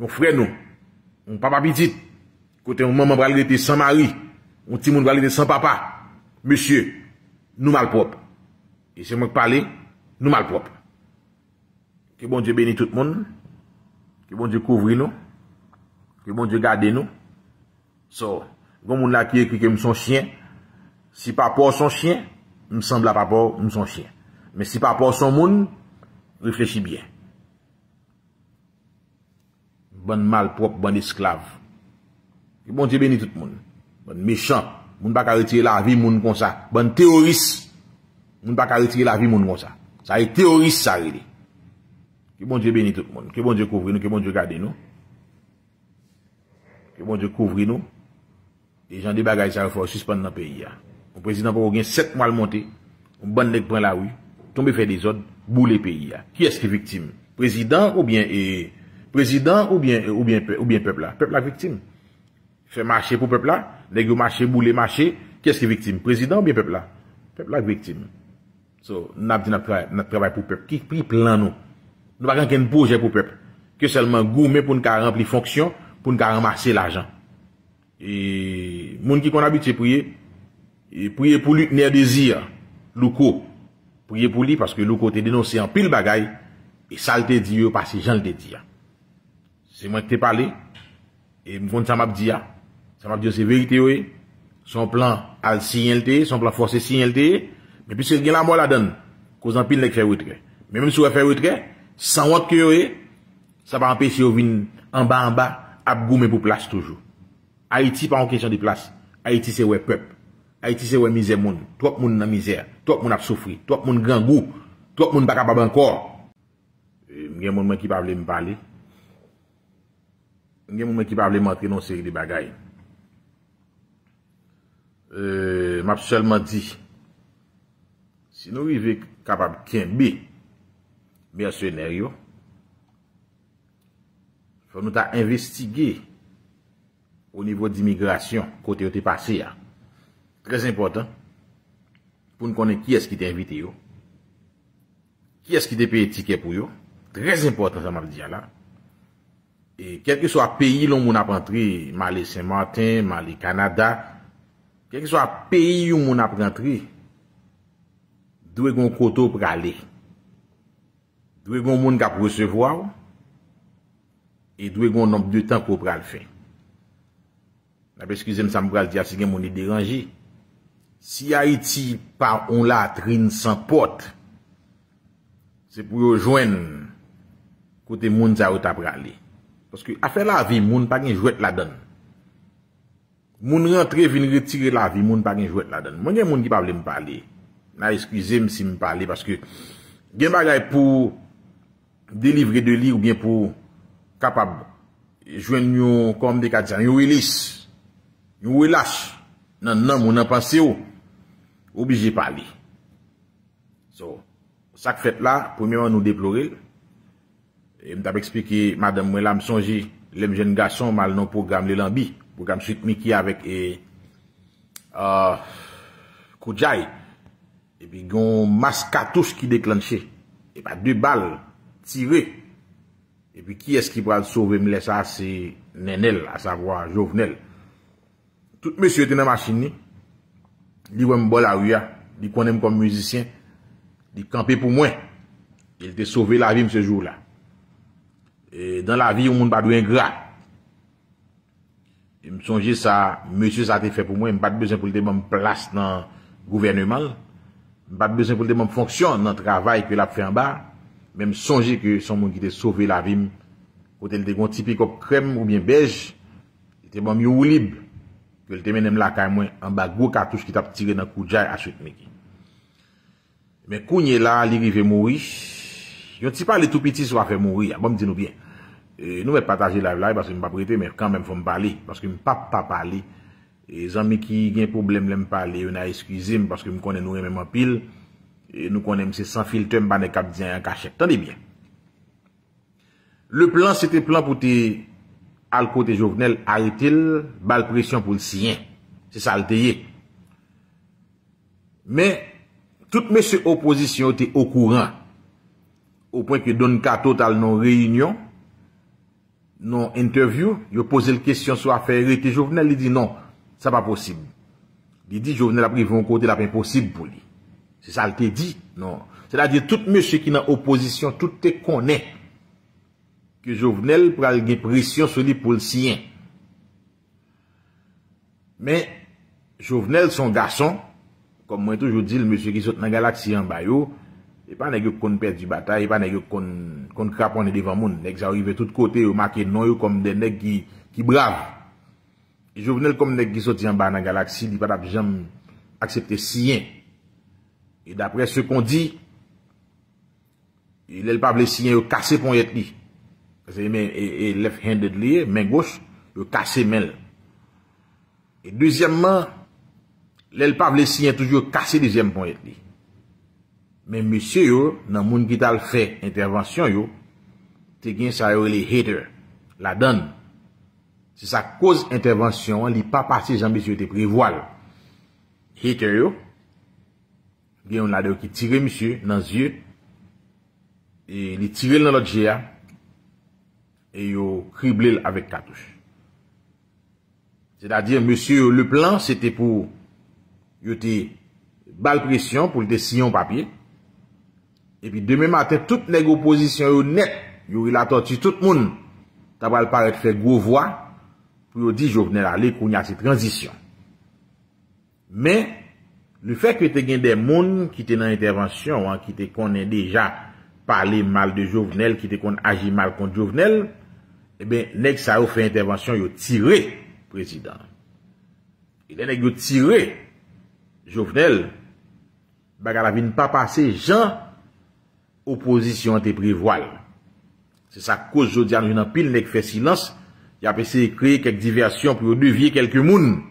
Nos frères, nous. On papa petit, côté on maman va l'aider sans mari, on petit monde va l'aider sans papa. Monsieur, nous malpropres. Et c'est moi qui parle, nous malpropres. Que bon Dieu bénisse tout le monde. Que bon Dieu couvre nous. Que bon Dieu garde nous. So, bon monde là qui écrit que me son chien. Si papa son chien, me semble à papa me son chien. Mais si papa son monde, réfléchis bien. Bon malpropre, bon esclave. Que bon Dieu bénit tout le monde. Bon méchant. Moun pas retirer la vie moun comme ça. Bon théoriste. Moun pas retirer la vie moun comme ça. Ça est théoriste ça. Que bon Dieu bénit tout le monde. Que bon Dieu couvre nous. Que bon Dieu garde nous. Que bon Dieu couvre nous. Les gens de bagages ça faut suspendre dans le pays. Le président pour gagner sept mois le monter. On bonne nèg prend la rue. Tomber faire des ordres, bouler pays. Qui est-ce qui est victime? Président ou bien et Président ou bien, ou bien, ou bien peuple là. Peuple la victime. Fait marcher pour peuple là. Nègre marcher, bouler marcher. Qu'est-ce qui est victime? Président ou bien peuple là? Peuple là victime. So, nous avons travaillé pour peuple. Qui pris plan nous? Nous n'avons qu'un projet pour peuple. Que seulement gourmet pour nous remplir fonction, pour nous ramasser l'argent. Et, moun qui qu'on habitué prier, et prier pour lui, n'est désir. Louko. Prier pour lui parce que Louko te dénoncé en pile bagaille. Et ça le te dit, parce que j'en le te dit. C'est moi qui t'ai parlé, et me font ça m'a dit, ça m'a dit c'est vérité, oui. Son plan a signalé, son plan forcé signalé, mais puis c'est la mort la donne, cause en pile les fait retrait. Mais même si on fait retrait, sans autre que, ça va empêcher de venir en bas en bas, à gommer pour place toujours. Haïti, pas en question de place. Haïti, c'est ouais peuple. Haïti, c'est ouais misère monde. Trop monde dans misère. Trop monde a souffri. Trop monde grand goût. Trop monde pas capable encore. Il y a un monde qui parle, me parler. Il y a des gens qui parlent montrer dans une série de bagailles. Euh, m'a seulement dit, si nous arrivons capable de kembe mercenaires, il faut nous investiguer au niveau d'immigration, côté où tu es passé. Très important, pour nous connaître qui est-ce qui t'a invité. Yo. Qui est-ce qui t'a payé ticket pour eux. Très important, ça m'a dit là. Et quel que soit pays où on a rentré, Mali Saint-Martin, Mali Canada, quel que soit pays où on a rentré, d'où est-ce qu'on koto pour aller? D'où est-ce qu'on monde qui recevoir? Et d'où est-ce qu'on nombre de temps pour aller faire? Excusez-moi, ça me va dire si on est dérangé. Si Haïti par on latrine sans porte, c'est pour rejoindre côté monde ça où t'a pour aller. Parce que, à faire la vie, moun pas gen jouet la donne. Moun rentre, vin retirer la vie, moun pas gen jouet la donne. Moun gen moun qui parle me parler. Ma excusez-moi si je parle parce que il y a des bagages pour délivrer de lit ou bien pour capable joindre comme des cadres, une release, une relâche. Non, non, mon pensée obligé de parler. So, ça que fait là, premièrement nous déplorer. Et je t'ai expliqué, madame, moi, là, me songe, les jeunes garçons, mal non programme, le lambi, programme suite Miki avec, eh, euh, Koudjaï. Et puis, gon masque cartouche qui déclenché. Et bah, deux balles tirées. Et puis, qui est-ce qui va le sauver, me laisse ça, c'est Nenel, à savoir Jovenel. Tout monsieur était dans la machine, il voit un bol à Ouya, il connaît comme musicien, il campait pour moi. Il était sauvé la vie ce jour-là. Et dans la vie, on ne peut pas être ingrat. Je me songeais ça, monsieur, ça a été fait pour moi, je n'ai pas besoin pour le même place dans le gouvernement, je n'ai pas besoin pour le même fonction dans le travail que l'a fait en bas, même songer que son monde qui était sauvé la vie, quand il était un petit pick-up crème ou bien beige, il était bon mieux ou libre. Que le témoin même la caille en bas gros cartouche qui t'a tiré dans coup de à suite mec. Mais kounye là, il rive mourir. Yon ti parle tout petit soit fait mourir. Bon me dis nous bien. Euh, nous va partager live là parce que me pas prêter mais quand même faut me parler parce que me pas pas parler. Les amis qui gen problème l'aime parler, on a excusé parce que me connaît nous même en pile et nous connaît c'est sans filtre me pas ne cap dire en cachette. Tendez bien. Le plan c'était plan pour te al côté Jovenel arrêté le bal pression pour le sien c'est ça le tayé mais toutes mes oppositions étaient au courant au point que donne cas total non réunion non interview il posé la question sur affaire arrêté Jovenel il dit non ça pas possible il dit Jovenel a pris un côté là impossible pour lui c'est ça le tayé dit non c'est-à-dire tout monsieur qui dans opposition tout te connaît que Jovenel pral gen pression sur lui pour le sien. Mais Jovenel son garçon, comme moi toujours dis le monsieur qui saute dans galaxie en bas yo, et pas nèg kon perd du bataille, et pas nèg kon kon craponner devant moun, nèg ça arrive tout côté yo marqué non yo comme des nèg qui qui brave. Et Jovenel comme nèg qui saute en bas dans galaxie, il pas jamais accepter sien. Et d'après ce qu'on dit, il est pas blessé sien yo casser pour être lui. Et left-handed lié, main gauche, le cassé mail. Et deuxièmement, l'elpable sien toujours cassé deuxième point. Mais monsieur, yo, dans le monde qui t'a fait intervention, yo, t'es gagné ça, yo, les haters, la donne. C'est sa cause intervention, il pas passé, j'en monsieur, t'es prévoile. Hater, yo, bien, on a deux qui tire monsieur, dans les yeux, et il tire dans l'autre G A. Et yo criblé avec cartouche. C'est-à-dire, monsieur, le plan, c'était pour, yo te balle pression pour te sillon papier. Et puis, demain matin, toute les opposition yo net, yo la tortue, tout le monde, t'as pas le paraître faire gros voix, pour yo dire, Jovenel aller, qu'on y a cette transition. Mais, le fait que te gagne des monde qui te dans intervention, hein, qui te connaît déjà, parler mal de Jovenel, qui te qu'on agit mal contre Jovenel, eh bien, nèg sa yo fait intervention, yo tiré, président. Et les nèg yo tiré, Jovenel, baga la vin pas passer, Jean, opposition te prévoile. C'est ça cause, je dis, nous en pile, nèg fait silence, y a essayé de créer quelques diversions pour dévier quelques moun.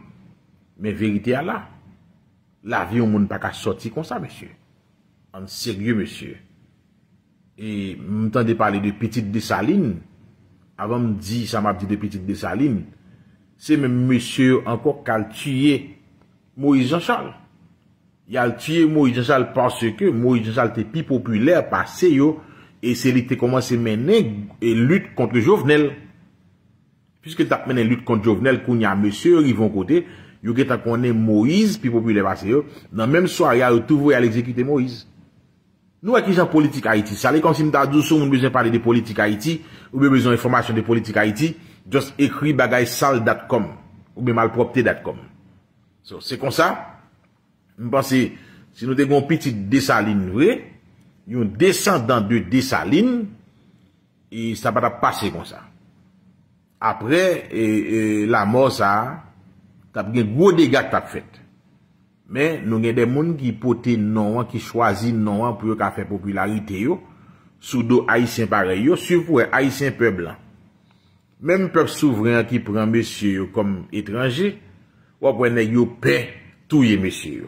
Mais vérité à là, la vie au moun pas qu'à sortir comme ça, monsieur. En sérieux, monsieur. Et, m'entendez parler de petite Dessaline. Avant me dit, ça m'a dit de petite Dessaline. C'est même monsieur encore qui a tué Moïse Jean-Charles. Il a tué Moïse Jean-Charles parce que Moïse Jean-Charles était plus populaire, passé yo, et c'est lui qui a commencé à mener une lutte contre Jovenel. Puisque t'as mené une lutte contre Jovenel, qu'on y a monsieur, ils vont côté, yo qui t'a connu Moïse, plus populaire passé yo, dans même soirée, yo tout voulu à l'exécuter Moïse. Nous, avec les gens politiques Haïti, ça allait comme si nous avons besoin de parler de politique Haïti, ou bien besoin d'informations de politique Haïti, juste écrit bagaysal point com, ou bien malpropreté point com. So, c'est comme ça. Je pense que si nous avons une petite Dessaline, vrai, un descendant de Dessaline, et ça va passer comme ça. Après, et, et, la mort, ça, t'as bien gros dégâts que t'as fait. Mais nous avons des gens qui portent non, qui choisissent non pour faire popularité yo, sous dos haïtien pareil, sur pour haïtien peuple blanc. Même peuple souverain qui prend monsieur comme étranger, ou après nègyo paix tout yé monsieur.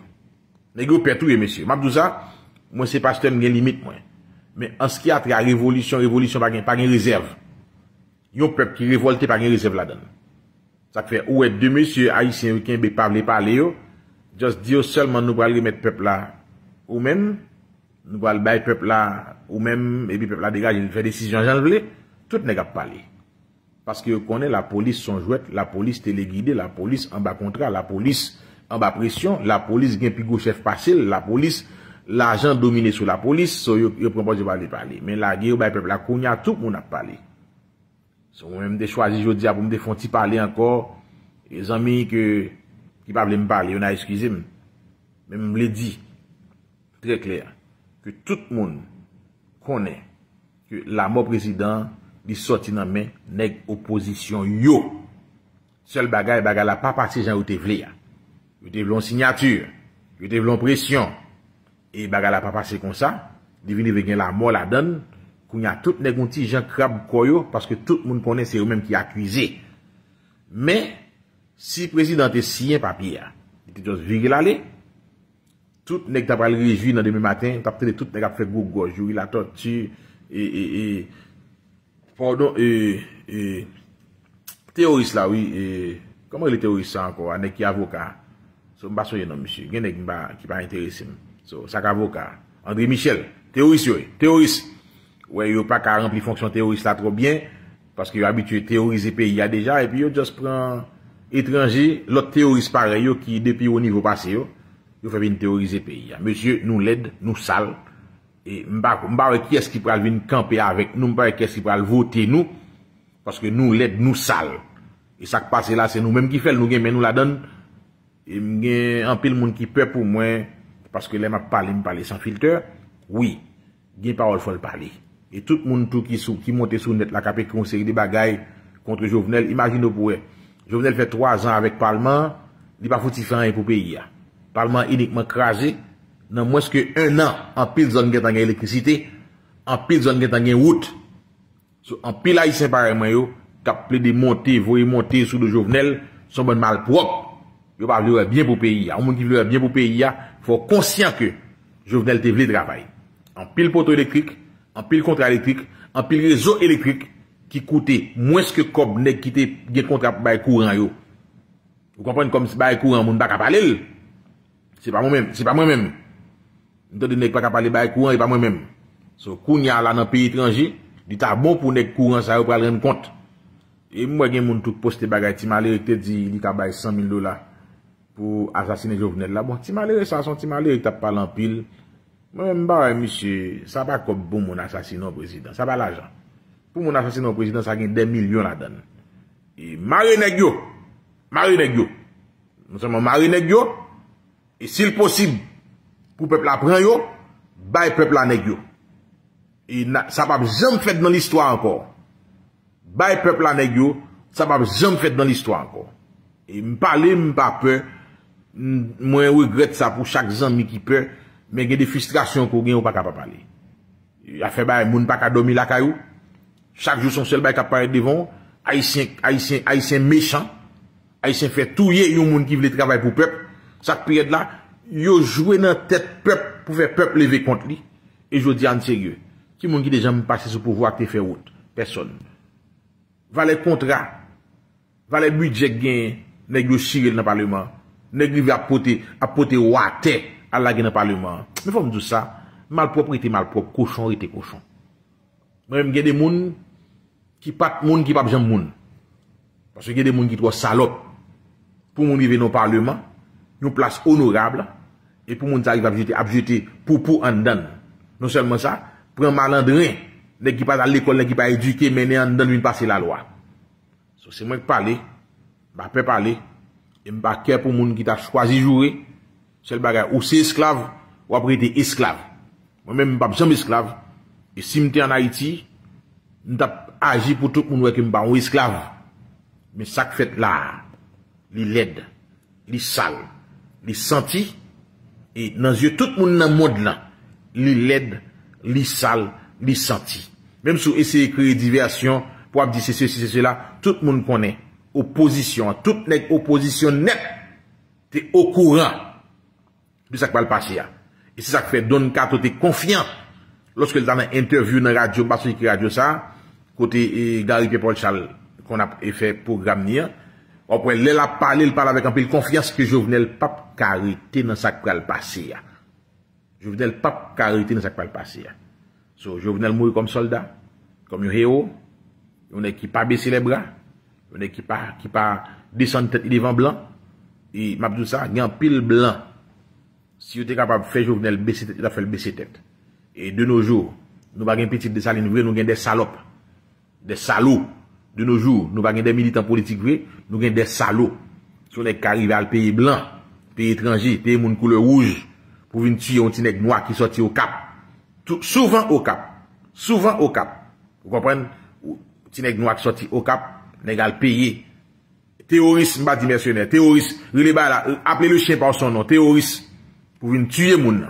Nègyo paix tout yé monsieur. M'a dit ça, moi c'est parce que j'ai limite moi. Mais en ce qui a trait à la révolution, révolution pas une réserve. Yon peuple qui révolte pas une réserve là-dedans. Ça fait ou est deux monsieur haïtien qui ne parle pas parler yo. Just dire seulement nous allons remettre peuple là ou même nous allons bailler peuple là ou même et puis peuple là dégage il fait décision j'en voulais tout n'est pas parler parce que qu'on est la police son jouet, la police téléguidée, la police en bas contrat, la police en bas pression, la police gain pigo chef passé, la police l'argent dominé sur la police so yo, yo propose de parler parler mais la guerre bailler peuple là kounya tout on a parlé so même des choisis jodi pour me défonti parler encore les amis que qui ne veut pas me parler, on a excusé, mais je l'ai dit très clair que tout le monde connaît que la mort président est sorti dans main nèg opposition yo. Seul bagay bagay la pas passé Jean Otevle ya. Otevle signature, Otevle pression et bagay la pas passé comme ça, devine avec la mort la donne, qu'on y a tout nèg un petit Jean Crab koyo parce que tout le monde connaît c'est eux même qui accusé. Mais si le président est si un papier, il était juste viré l'aller, tout le monde a pris le réjouir dans demain matin, tout le monde a fait gogo, jouer la tortue, et, et, et, pardon, et, et, théoriste là, oui, et, comment le théoriste encore, un qui avocat, so, m'ba soye non, monsieur, gen nek m'ba, qui pas intéressé, so, sak avocat, André Michel, théoriste, oui, théoriste, ouais, yo pas qu'à remplir fonction théoriste là trop bien, parce que yo habitué théoriser pays ya déjà, et puis yo juste prend, étranger, l'autre théoriste pareil qui depuis au niveau passé yo, yo fait venir théoriser pays. Monsieur nous l'aide, nous sale et m'ba m'ba qui est-ce qui va venir camper avec nous, m'ba qui est-ce qui va voter nous parce que nous l'aide, nous sale. Et ça qui passe là c'est nous même qui fait, nous gagne nous la donne. Et m'gagne un pile monde qui peur pour moi parce que les m'a parler, me parler sans filtre. Oui, gagne parole faut le parler. Et tout le monde tout qui sous qui monte sur net la capé conseil des bagailles contre Jovenel, imaginez pour eux. Jovenel fait trois ans avec le Parlement, il pas foutu faire rien pour le pays. Le Parlement uniquement crasé, dans moins que un an, en pile zone qui a gagné l'électricité, en pile zone qui a gagné route. En pile haïtien pareil, yo, qui a plaidé monter, voyer monter sous le Jovenel, son bon mal propre. Il ne veut pas bien pour le pays. Un monde qui veut bien pour le pays, il faut conscient que Jovenel te veut travail. En pile poteau électrique, en pile contrat électrique, en pile réseau électrique, qui coûtait moins que comme nèg qui était des contrats bail courant yo. Vous comprenez comme bail courant moun pas parler. C'est pas moi même, c'est pas moi même. N'tande nèg pas parler bail courant et pas moi même. So kounya là dans pays étranger, dit ta bon pour nèg courant ça yo pral rendre compte. Et moi gen moun tout poster bagay ti malheureux te dit li ka bail cent mille dollars pour assassiner Jovenel là. Bon ti malheureux ça son ti malheureux t'a parlé en pile. Moi même ba monsieur, ça pas comme bon mon assassinat président, ça pas l'argent. Pour mon assassinat au président, ça gagne des millions là-dedans. Et Marinegio, Marinegio, nous sommes Marinegio, et si possible, pour peuple à prendre, yo, bail peuple à negio. Et ça va jamais fait dans l'histoire encore. Bail peuple à negio, ça va jamais fait dans l'histoire encore. Et me parler, me pas peur, moi regrette ça pour chaque ami qui peut, mais il y a des frustrations qu'on gagne ou pas capable parler. Il a fait bail, moun pas dormir la caillou. Chaque jour, son seul bail qui apparaît devant, haïtien, haïtien, haïtien méchant, haïtien fait tout yé, yon moun qui veut travailler pour peuple. Chaque période là, yon joué dans tête peuple, pour faire peuple lever contre lui. Et je dis en sérieux, qui moun qui déjà me passe sous pouvoir qui fait route? Personne. Valait contrat, valait budget gain, nèg yo chiré dans le parlement, nèg li va poter, à poter ouate, à la gain dans le parlement. Mais faut me dire ça, malpropreté, malpropre, cochon, était cochon. Même il y a des gens qui pas moun qui pas j'aime moun parce que il y a des gens qui trop salopes pour moun arriver dans parlement une place honorable et pour moun arrive à jeter à jeter pour pour en dedans non seulement ça prend malandrin nèg qui pas à l'école nèg qui pas éduqué mais en dedans vient passer la loi so c'est moi qui parler m'a pas parler et m'a cœur pour moun qui t'a choisi jouer seul bagarre ou c'est esclave ou après t'es esclave moi même pas jamais esclave. Et si m'étais en Haïti, m'tap agi pour tout le monde qui m'ba un esclave. Mais ça que fait là, li led, li sale, li senti, et dans yeux tout le monde dans le monde là, les laides, les sales, les sentis. Même si vous essayez de créer diversion, pour dire ceci, ceci, cela, tout le monde connaît. Opposition, toute opposition net, t'es au courant de ça qui va le passer. Et c'est ça qui fait Don Kato, t'es confiant. Lorsque dans une interview dans la radio, parce que la radio ça, côté Gary Pierre-Paul Charles, qu'on a fait programme hier, après, elle a parlé, elle parle avec un peu de confiance que Jovenel Pape Carité dans sa pral passé. Jovenel Pape Carité dans sa pral passé. So, Jovenel mourir comme soldat, comme un héros, on est qui pas baisser les bras, on est qui pas, qui pas descendre tête devant blanc, et m'a dit ça, il y a un pile blanc. Si vous êtes capable de faire Jovenel baisser tête, il a fait le baisser tête. Et de nos jours, nous n'avons pas de petites Dessalines vraies, nous avons des salopes, des salauds. De nos jours, nous avons des militants politiques vrais, nous avons des salauds. Sur les carrivés à le pays blanc, pays étranger, pays moun couleur rouge, pour venir tuer un petit nègre noir qui sortit au cap. Tout, souvent au cap. Souvent au cap. Vous comprenez? Petit nègre noir qui sortit au cap, nègre à le payer. Théoriste, m'a dit mercenaire, théoriste, appelez le chien par son nom, théoriste, pour venir tuer moun.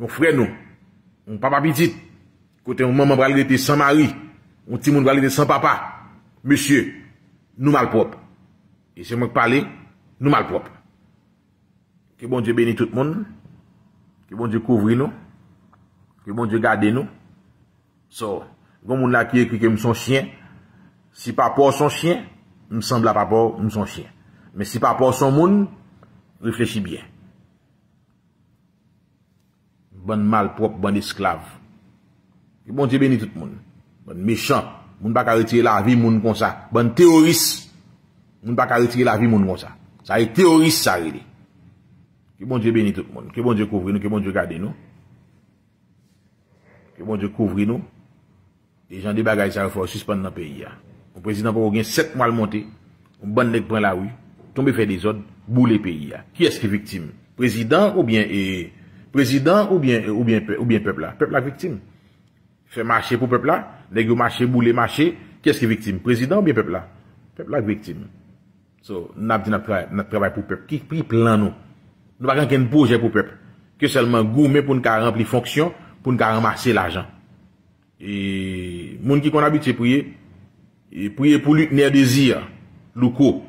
Mon frère nous, mon papa petit, côté mon maman va l'aider sans mari, mon petit moun va l'aider sans papa. Monsieur, nous malpropres. Et c'est moi qui parle, nous malpropres. Que bon Dieu bénisse tout le monde. Que bon Dieu couvre nous. Que bon Dieu garde nous. So, bon monde là qui écrit que son chien. Si papa son chien, me semble à papa son chien. Mais si papa son monde, réfléchis bien. Bonne malpropre, bonne esclave. Que bon Dieu bénisse tout le monde. Bonne méchant. Moun pas retirer la vie moun comme ça. Bon théoriste. Moun pas retirer la vie moun comme ça. Ça est théoriste ça relé. Que bon Dieu bénisse tout le monde. Que bon Dieu couvre nous, que bon Dieu garde nous. Que bon Dieu couvre nous. Les gens des bagages ça faut suspendre dans le pays. Le président pour gain sept mois le monter. On bonne nèg prend la rue, tomber faire des ordres, bouler pays. Qui est-ce qui est victime? Président ou bien et président ou bien ou bien ou bien peuple là. Peuple la victime. Fait marcher pour peuple là, nèg yo marcher bouler marcher, qu'est-ce qui est victime, président ou bien peuple là? Peuple là victime. So, n'a dit n'a travail pour peuple qui pris plan nous. Nous pas qu'un projet pour peuple, que seulement gourmet pour nous remplir fonction, pour nous ramasser l'argent. Et moun qui qu'on habitué prier et prier pour lui nerf désir, Louko.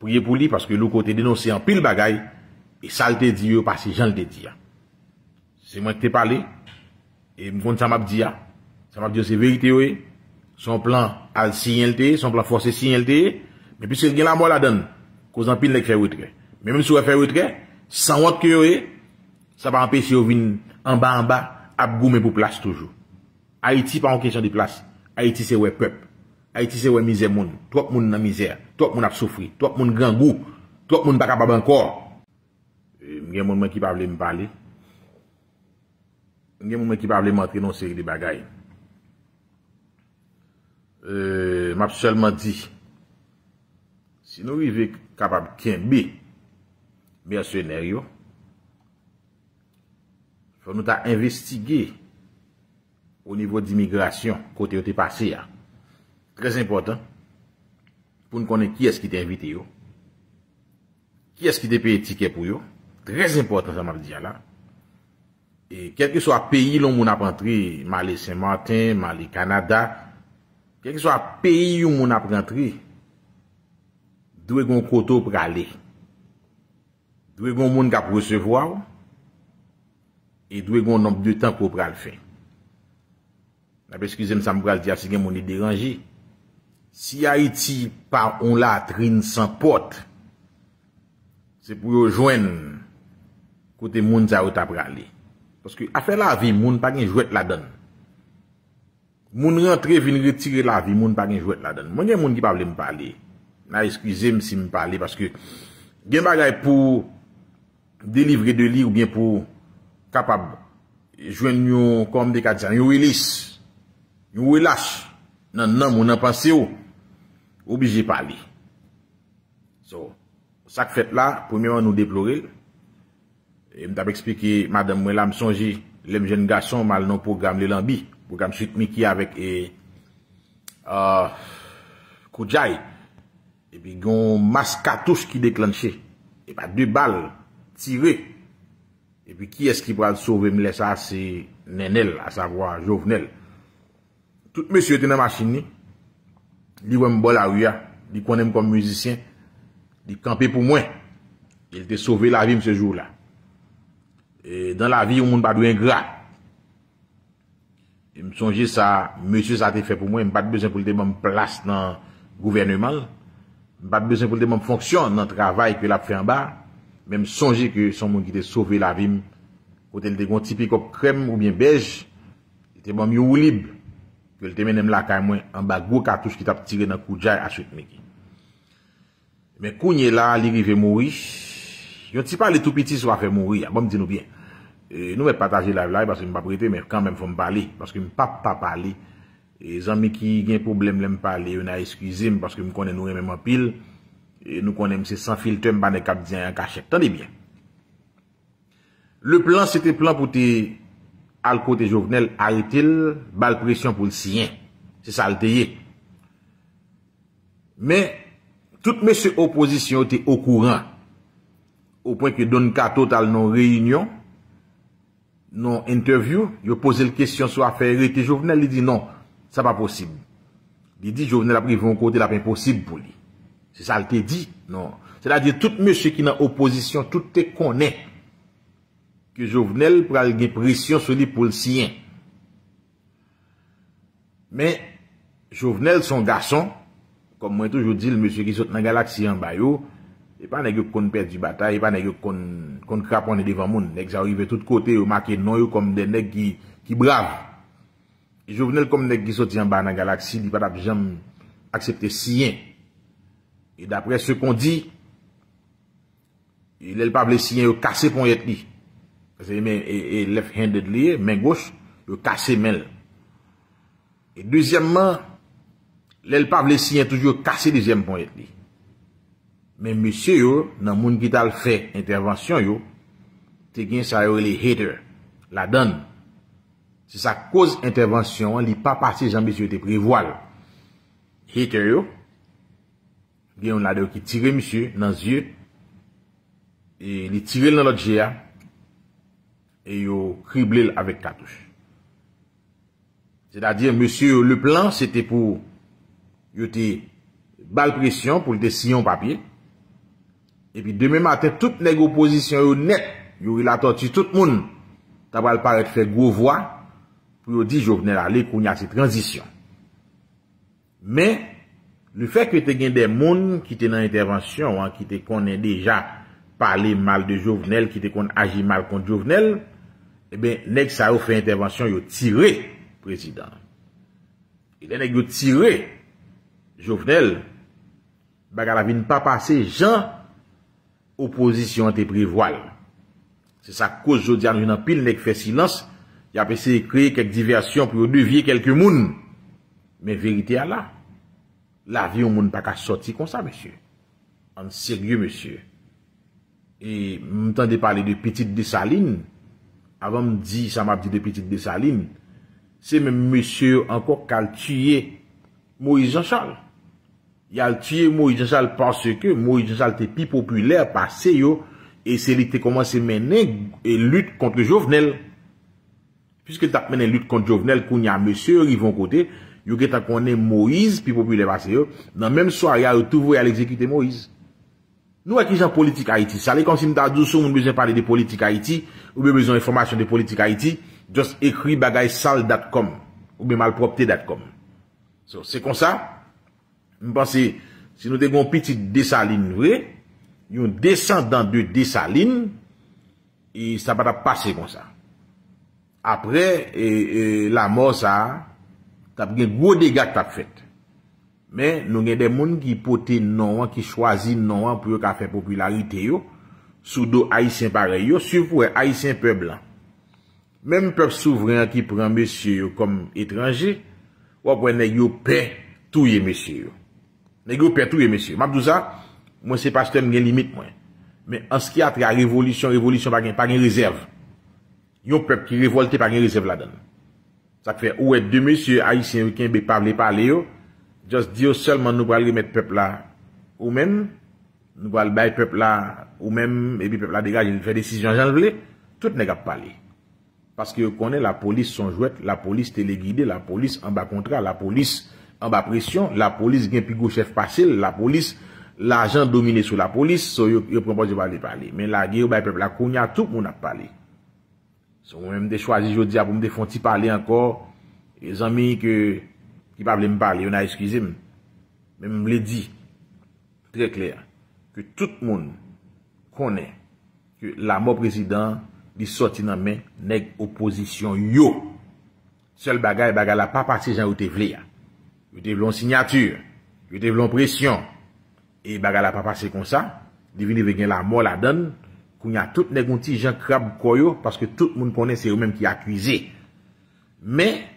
Prier pour lui parce que Louko t'est dénoncé en pile bagaille et ça le dit yo parce que Jean le dit. C'est moi qui t'ai parlé et me compte ça m'a dit. Ça m'a dit c'est vérité, oui. Son plan a signalé, son plan forcé signalé. Mais puisque il y a la mort la donne, cause en pile les fait retrait. Mais même si on fait retrait, sans autre que oui, ça va empêcher de venir en bas en bas, à gommer pour place toujours. Haïti, pas en question de place. Haïti, c'est ouais peuple. Haïti, c'est ouais misère monde. Trop monde dans misère. Trop monde a souffri. Trop monde grand goût. Trop monde pas capable encore. Il y a des gens qui ne peuvent pas me parler. Il y a des gens qui ne peuvent pas m'entrer dans une série de bagailles. Euh, m'a seulement dit, si nous vivons capable de kembe mercenaires, il faut nous investiguer au niveau d'immigration, côté où tu es passé. Très important, pour nous connaître qui est-ce qui t'a invité. Yo. Qui est-ce qui t'a payé ticket pour eux. Très important, ça m'a dit là. Et quel que soit le pays, l'on a entré, Malé Saint-Martin, Malé Canada, quel que soit pays où mon apprenti, d'où est qu'on koto pour aller, d'où est qu'on monde qui recevoir, et d'où est qu'on nombre de temps pour aller faire. Excusez-moi, ça me va dire si mon est dérangé. Si Haïti par on latrine sans porte, c'est pour rejoindre côté monde ça où t'a aller. Parce que à faire la vie, monde pas gagne jouet la donne. Moun rentre vin retirer la vie, moun pa gen jouet la donne. Moun gen moun ki pa vle me parler. Na excusez me si me parler parce que gen bagay pour délivrer de li ou bien pour capable joindre yon comme des cadres, yon release, yon relâche. Nan nan moun nan pensé ou obligé parler. So, ça que fait là, premièrement nous déplorer. Et me t'a expliqué madame moi là me songer les jeunes garçons mal dans programme le lambi. Programme Suite Miki avec et euh, Koudjaï. Et puis gon masque cartouche qui déclenché. Et pas deux balles tirées. Et puis qui est-ce qui va le sauver, me laisse ça, c'est Nenel, à savoir Jovenel. Tout monsieur était dans la machine, il voit me bon la rue, il connaît comme musicien, il campait pour moi. Il était sauvé la vie ce jour-là. Et dans la vie, on ne pas de ingrat. Et me songe ça, monsieur ça a été fait pour moi, il n'a pas besoin pour le même place dans le gouvernement. Pas besoin pour le même fonction dans le travail que l'a fait en bas. Même songer que son monde qui t'a sauvé la vie, quand il était un petit pick-up crème ou bien beige, il était bon mieux ou libre, que il était même la caille moins en bas gros cartouche qui t'a tiré dans le coup de jaille à ce mec. Mais quand il est là, il va mourir. Je ne sais pas les tout petits soient fait mourir. Bon, me dis-nous bien. Euh, nous, on va partager la live parce que je ne vais pas prêter, mais quand même, il faut me parler. Parce que je ne vais pas parler. Les amis qui ont des problèmes, ils me parler. On a excusé parce que je connais nous même en pile. Et nous connaissons ces sans filtre, nous ne cap dire en cachette. Tenez bien. Le plan, c'était plan pour te, à le côté Jovenel, arrêter le bal pression pour le sien. C'est ça le théier. Mais, toutes mes oppositions étaient au courant. Au point que Don Kato total non réunion, non interview, il a posé la question sur l'affaire et Jovenel, il dit non, ça n'est pas possible. Il dit Jovenel a pris un côté, la impossible pour lui. C'est ça, il te dit, non. C'est-à-dire, tout monsieur qui est en opposition, tout te connaît que Jovenel prend une pression sur lui pour le sien. Mais, Jovenel, son garçon, comme moi toujours dis, le monsieur qui saute dans la galaxie en bas, et pas n'est-ce qu'on perd du bataille, et pas n'est-ce qu'on craponne devant moun. N'est-ce qu'on arrive de tous côtés, on marque non, comme des nègres qui, qui bravent. Et Jovenel, comme nègre qui saute en bas dans la galaxie, il va jamais accepter sien. Et d'après ce qu'on dit, il est le pas blessé, il a cassé pour être li. Parce qu'il est left-handed lié, main gauche, il a cassé main. Et deuxièmement, il est le pas blessé, toujours cassé deuxième pour être li. Mais monsieur, dans le monde qui a fait intervention, yo, te gen sa yo les haters, la donne. C'est sa cause intervention, il n'est pas passé, Jean-Monsieur, te prévoile. Hater yo. Il y a un là qui tire monsieur dans les yeux, et il tire dans l'autre G A, et il crible avec cartouche. C'est-à-dire, monsieur, le plan, c'était pour, il était balle pression pour le sillon papier, et puis demain matin, toute les opposition net, il y a tortue tout le monde, t'as pas le paraître faire gros voix, pour dire, je venais aller, qu'on y a cette transition. Mais, le fait que tu as des gens qui étaient dans l'intervention, hein, qui te connaissent déjà parler mal de Jovenel, qui te connaissent agir mal contre Jovenel, eh bien, nèg ça a fait intervention, ils ont tiré président. Et les nèg ont tiré Jovenel, bagala vient pas passer, Jean, opposition te prévoile. C'est ça cause jodi an nan pile nèg fait silence, il a essayé de créer quelques diversions pour dévier quelques moun. Mais vérité à là. La vie au monde pas qu'à sortir comme ça, monsieur. En sérieux, monsieur. Et m'entendez parler de petite Dessaline. Avant me dit, ça m'a dit de petite Dessaline. C'est même monsieur encore qui a tué Moïse Jean-Charles. Il a tué Moïse Jean-Charles parce que Moïse Jean-Charles était plus populaire, passé yo. Et c'est lui qui a commencé à mener une lutte contre Jovenel. Puisque tu as mené une lutte contre Jovenel, qu'on y a monsieur, ils vont côté. Yo qui t'a connaît Moïse, puis populaire passé yo, dans même soirée, yo toujours à l'exécuter Moïse. Nous, à qui j'en politique Haïti, ça l'est comme si m'ta dit, on a besoin de parler de politique Haïti, ou bien besoin d'informations de politique Haïti, juste écrit bagaysal point com, ou bien malpropreté point com. So, c'est comme ça, je pense, si nous avons une petite Dessaline, vrai, un descendant de Dessaline, et ça va passer comme ça. Après, et, et, la mort, ça, t'as bien gros dégâts que t'as fait. Mais, nous avons des gens qui portent non, qui choisissent non, pour faire popularité, yo, sous dos haïtien pareil, yo, sur pour haïtien peuple blanc. Même peuple souverain qui prend monsieur, comme étranger, ou après, n'ayez paix, tout yé monsieur, n'ayez paix, tout yé monsieur. Mabdouza, moi, c'est pas que j'ai limite, moi. Mais, en ce qui a trait à révolution, révolution, pas de réserve. Yon peuple qui révolte, pas de réserve là-dedans. Ça fait, ou est deux messieurs haïtiens qui ne parlent pas, juste dire seulement nous allons remettre peuple là, ou même, nous allons bailler peuple là, ou même, et puis peuple là dégage, il fait décision, j'en voulais, tout n'est qu'à parler. Parce que vous connaissez la police son jouet, la police téléguidée, la police en bas contrat, la police en bas pression, la police gagne pigot chef passé, la police, l'argent dominé sur la police, so vous proposez de parler, parler. Mais la guerre, le peuple, la cogna, tout le monde a parlé. Si vous avez choisi, je dis, vous me font-ils parler encore, les amis que, qui ne peuvent pas parler, on a excusé, mais je me l'ai dit, très clair, que tout le monde connaît que la mort président, il sorti dans main nèg opposition yo seul bagay bagay la pas parti Jean ou te vle ya yo te vle signature yo te vle pression et bagay la pas passé comme ça devine vegen la mort la donne qu'on y a tout nèg un petit Jean crabe koyo parce que tout le monde connaît c'est eux même qui accusé mais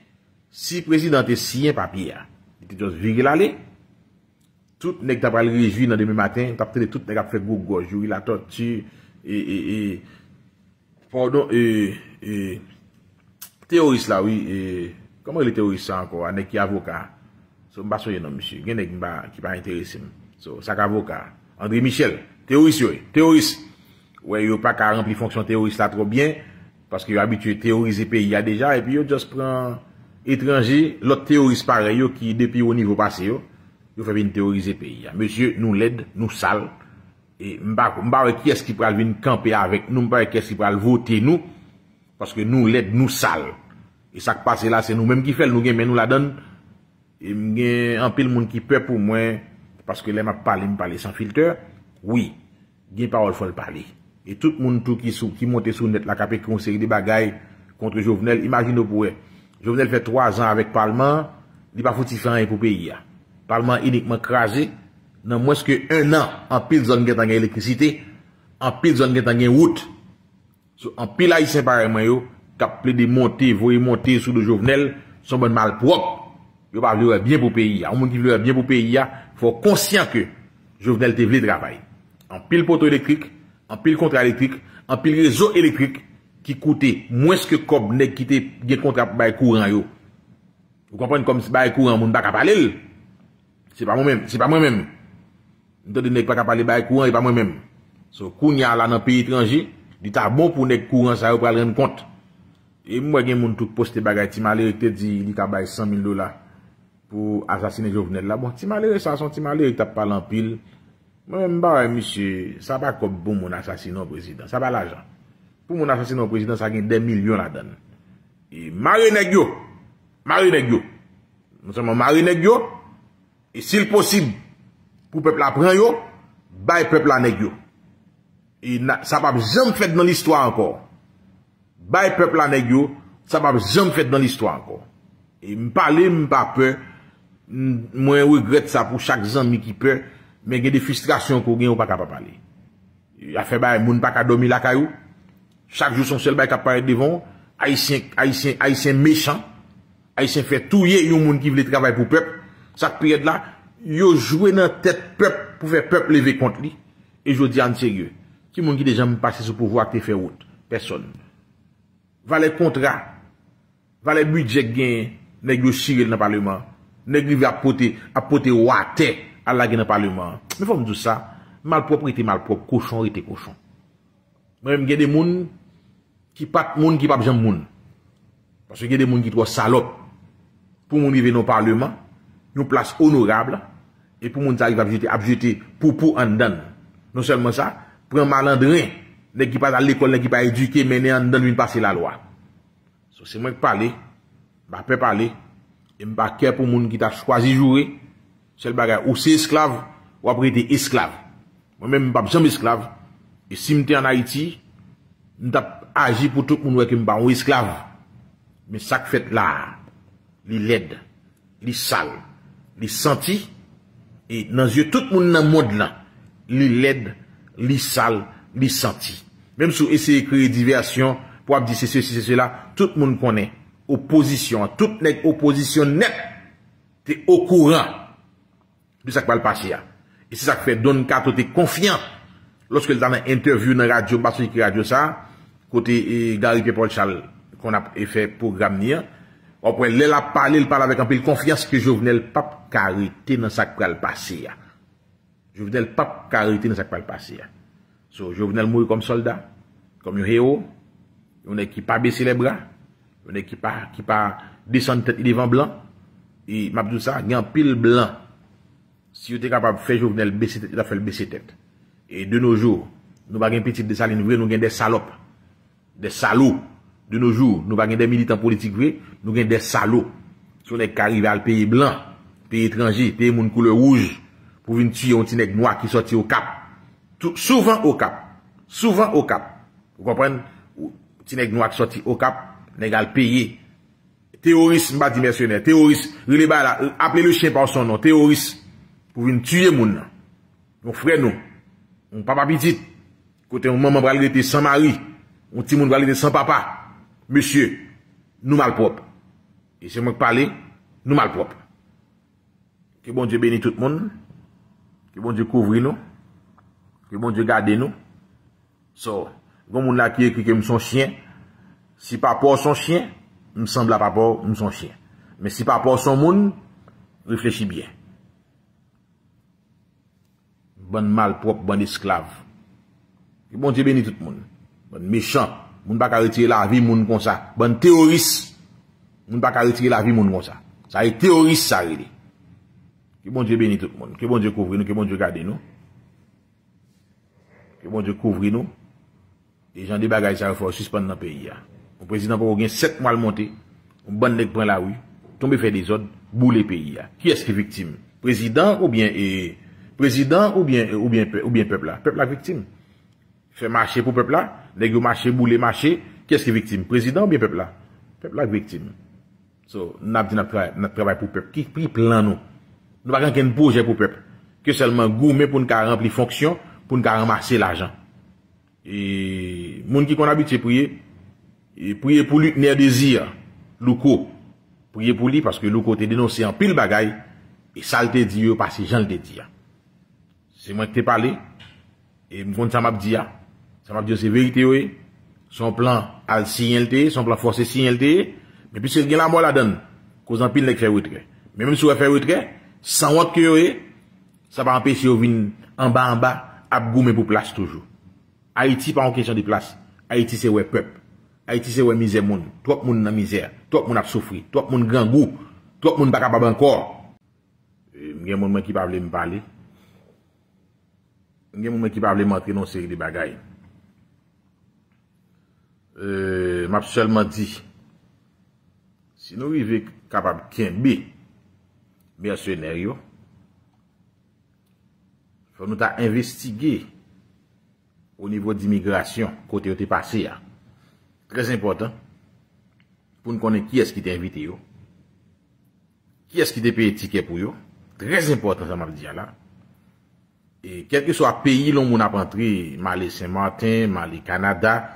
si président te signé papier il te juste viré l'aller tout nèg t'a pas le réjouir dans demain matin t'a peut-être tout nèg a fait gogo jour la torture et et et pardon, euh, euh, théoriste là, oui, euh, comment le théoriste encore, un qui avocat, so m'a soye non, monsieur, gen qui m'a intéressé, so, ça avocat, André Michel, théoriste, oui, théoriste, ouais, yo pas qu'à remplir fonction théoriste là trop bien, parce que yo habitué théoriser pays ya déjà, et puis yo just prend étranger, l'autre théoriste pareil, yo qui depuis au niveau passé, yo, yo fait venir théoriser pays ya, monsieur, nous l'aide, nous sale, et m'ba m'ba qui est-ce qui va venir camper avec nous m'ba qui est-ce qui va voter nous parce que nous l'aide nous sale et ça qui passe là c'est nous même qui fait nous gain mais nous la donne et m'gain en pile monde qui peur pour moi parce que les m'a parler me parler sans filtre oui gain parole faut le parler et tout le monde tout qui sous qui monter sur net la cap écrit une série de bagailles contre Jovenel imaginez pour eux Jovenel fait trois ans avec parlement il pas foutu faire rien pour pays parlement uniquement crasé dans moins que un an, en pile zone qui a gagné l'électricité, en pile zone qui a gagné route, en pile haïtien pareil, yo, cap plaide monter, voyer monter sous le Jovenel, son bon malpropre, yo pas vouloir bien pour pays, on monde qui veut bien pour pays, faut conscient que Jovenel te vle travail. En pile poteau électrique, en pile contrat électrique, en pile réseau électrique, qui coûtait moins que comme nèg qui te contrat pour bail courant yo. Vous comprenez comme si bail courant monde pas capable parler. C'est pas moi-même, c'est pas moi-même. Nous ne pas parler de courant et pas moi-même. Ce qu'on y a là dans le pays étranger, dit à bon pour les courants, ça va rendre compte. Et moi, j'ai mon tout posté bagay, ti malere te dit, il a bail cent mille dollars pour assassiner Jovenel là. Bon, ti malere, ça, son ti malere, t'as parlé en pile. Moi-même, bah, monsieur, ça va comme bon mon assassinat au président, ça va l'argent. Pour mon assassinat au président, ça gagne des millions là-dedans. Et mari nèg yo, mari nèg yo, nous sommes mari nèg yo, et s'il possible, pour peuple la prend yo, bail peuple la nèg yo. Et ça va jamais fait dans l'histoire encore. Bail peuple la nèg yo, ça va jamais fait dans l'histoire encore. Et m'parler m'pa peur, moi regrette ça pour chaque ami qui peur, mais il y a des frustrations qu'on gagne ou pas capable parler. Il a fait bail moun pas dormir la caillou. Chaque jour son seul bail apparaît devant, haïtien haïtien haïtien méchant, haïtien fait touyer yon moun qui veut travailler pour peuple. Ça période là yo joué dans tête peuple pour faire peuple lever contre lui et je dis en sérieux qui monde qui déjà me passer sous pouvoir te fait route personne valait contrat valait budget gain nèg yo chirer dans parlement nèg li va porter à porter water à la dans parlement mais faut me dire ça malpropreté malpropre cochon était cochon même il y a des monde qui pas monde qui pas jambe monde parce que il y a des monde qui trop salope pour mon arriver dans parlement une place honorable et pour moun arrive à abjeter pour pour en donne non seulement ça prend malandrin nèg qui pas à l'école nèg qui pas éduqué mais en donne une passer la loi so, c'est moi qui parler m'a pas parler et m'a cœur pour moun qui t'a choisi jouer seul bagarre ou c'est esclave ou après t'es esclave moi même pas jamais esclave et si m'étais en Haïti m't'a agi pour tout moun wè que m'pa un esclave mais ça que fait là li laide li sale li senti et dans yeux tout le monde dans le monde là li laid li sale li senti même si essayer créer diversion pour dire c'est ceci c'est cela tout le monde connaît opposition toute nèg opposition net t'es au courant de ça qui va le passer et c'est ça qui fait Don Kato t'es confiant lorsque dans une interview dans radio parce que radio ça côté Gary Pierre-Paul Charles qu'on a fait programme ni après, elle a parlé, elle parle avec un peu de confiance que Jovenel Pape carité dans sa pral passé. Jovenel Pape carité dans sa pral passé. So, Jovenel mourit comme soldat, comme un héros, on est qui pas baisser les bras, on est qui pas qui pas descendre tête devant blanc. Et m'a dit ça, il y a un pile blanc. Si vous êtes capable de faire Jovenel baisser tête, il a fait le baisser tête. Et de nos jours, nous pas une petite Dessaline, nous avons des salopes, des salauds. De nos jours, nous avons des militants politiques, nous avons des salauds. Si on est arrivé à le pays blanc, pays étranger, pays moun couleur rouge, pour venir tuer un petit nègre noir qui sortit au cap. Tout, souvent au cap. Souvent au cap. Vous comprenez? Petit nègre noir qui sortit au cap, nègre à le payer. Théoriste, m'a dit mercenaire, théoriste, appelez le chien par son nom, théoriste, pour venir tuer moun. Mon frère nous, mon papa petit, côté mon maman va l'aider sans mari, mon petit moun va l'aider sans papa. Monsieur, nous malpropres. Et c'est moi qui parle, nous malpropres. Que bon Dieu bénisse tout le monde, que bon Dieu couvre nous, que bon Dieu garde nous. So, bon moun la qui écrit que son chien, si papa son chien, me semble à papa, nous son chien. Mais si papa son moun, réfléchis bien. Bonne malpropre, bonne esclave. Que bon Dieu bénisse tout le monde. Bonne méchant, moun pas retirer la vie moun comme ça. Bonne théoriste, moun pas retirer la vie moun comme ça. Ça est théoriste ça relé. Que bon Dieu bénisse tout le monde. Que bon Dieu couvre nous, que bon Dieu garde nous. Que bon Dieu couvre nous. Les gens des bagages ça faut suspendre dans le pays. Le président pour gagner sept mois le monter, on bande les prend la rue, tomber faire des ordres, bouler pays. Qui est-ce qui est victime? Président ou bien eh, président ou bien ou bien ou bien peuple là? Peuple la victime. Fait marcher pour peuple là, nèg marcher bouler marcher, qui est-ce qui est victime? Président ou bien peuple là? Peuple la victime. So, n'a dit n'a travail pour peuple qui pris plan nous. Nous pas qu'un projet pour peuple, que seulement gourmet pour nous remplir fonction, pour nous ramasser l'argent. Et moun qui qu'on habitué prier Et priez pour lui, n'est désir, Louko. Priez pour lui parce que Louko te dénoncé en pile bagaille. Et ça le te dit, parce que j'en le te dit. C'est moi qui t'ai parlé. Et me compte ça m'a dit. Ça m'a dit, c'est vérité, oui. Son plan a signalé, son plan forcé signalé. Mais puis c'est la mort la donne. Cause en pile n'est fait retrait. Mais même si vous fait retrait, sans autre que oui, ça va empêcher vous venir en bas en bas, à gommer pour place toujours. Haïti, pas en question de place. Haïti, c'est ouais peuple. Haïti c'est ouais misère moun, trop moun nan misère, trop moun a souffri, trop moun grand goût, trop moun pas capable encore. M'gen moun qui pa vle m'parler. M'gen moun qui pa vle m'entrer dans série de bagaille. Euh, m'a seulement dit si nous rive capable kenbe mercenaire yo, faut nous ta investiguer au niveau d'immigration côté yo te passé a. Très important pour nous connaître qui est-ce qui t'a invité yo. Qui est-ce qui t'a payé ticket pour yo. Très important ça m'a dit là. Et quel que soit pays l'on moun a rentré, Mali Saint-Martin, Mali Canada,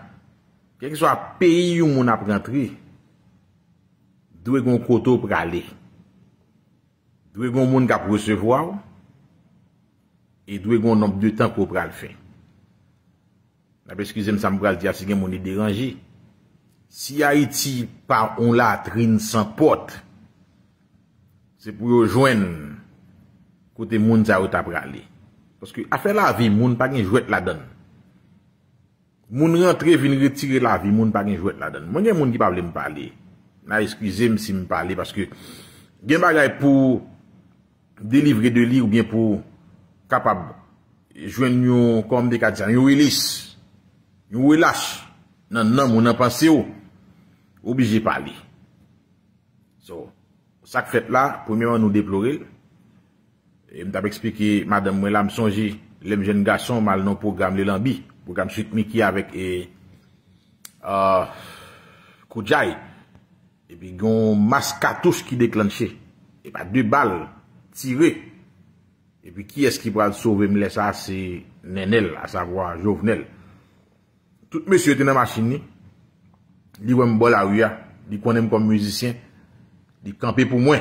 quel que soit pays où moun a rentré, doit gon koto pour aller. Doit gon moun k'ap recevoir et doit gon nombre de temps pour pral faire. N'a pas excusez-moi ça me pral dire si gen moun dérangé. Si Haïti par on latrine sans porte, c'est pour joindre côté moun ça ou t'a pralé. Parce que à faire la vie, moun pas gen jouet la donne. Moun rentre vin retirer la vie, moun pas gen jouet la donne. Moi gen moun qui pa vle me parler. Na excusez-moi si me parler parce que gen bagay pour délivrer de lit ou bien pour capable joindre yon comme des cadres, yon release, yon relâche. Non, non, mon pensée, obligé de parler. So, ça que fait là, premièrement, nous déplorer. Et je vais expliquer, madame, moi, là, je songe, les jeunes garçons, mal non programme, le lambi, programme suite Miki avec, eh, euh, Koudjaï. Et puis, gon masque cartouche qui déclenché. Et pas deux balles tirées. Et puis, qui est-ce qui va le sauver, me laisse ça, c'est Nenel, à savoir Jovenel. Tout monsieur était dans la machine, il voit un bol à Ouya, il connaît comme musicien, il campait pour moi.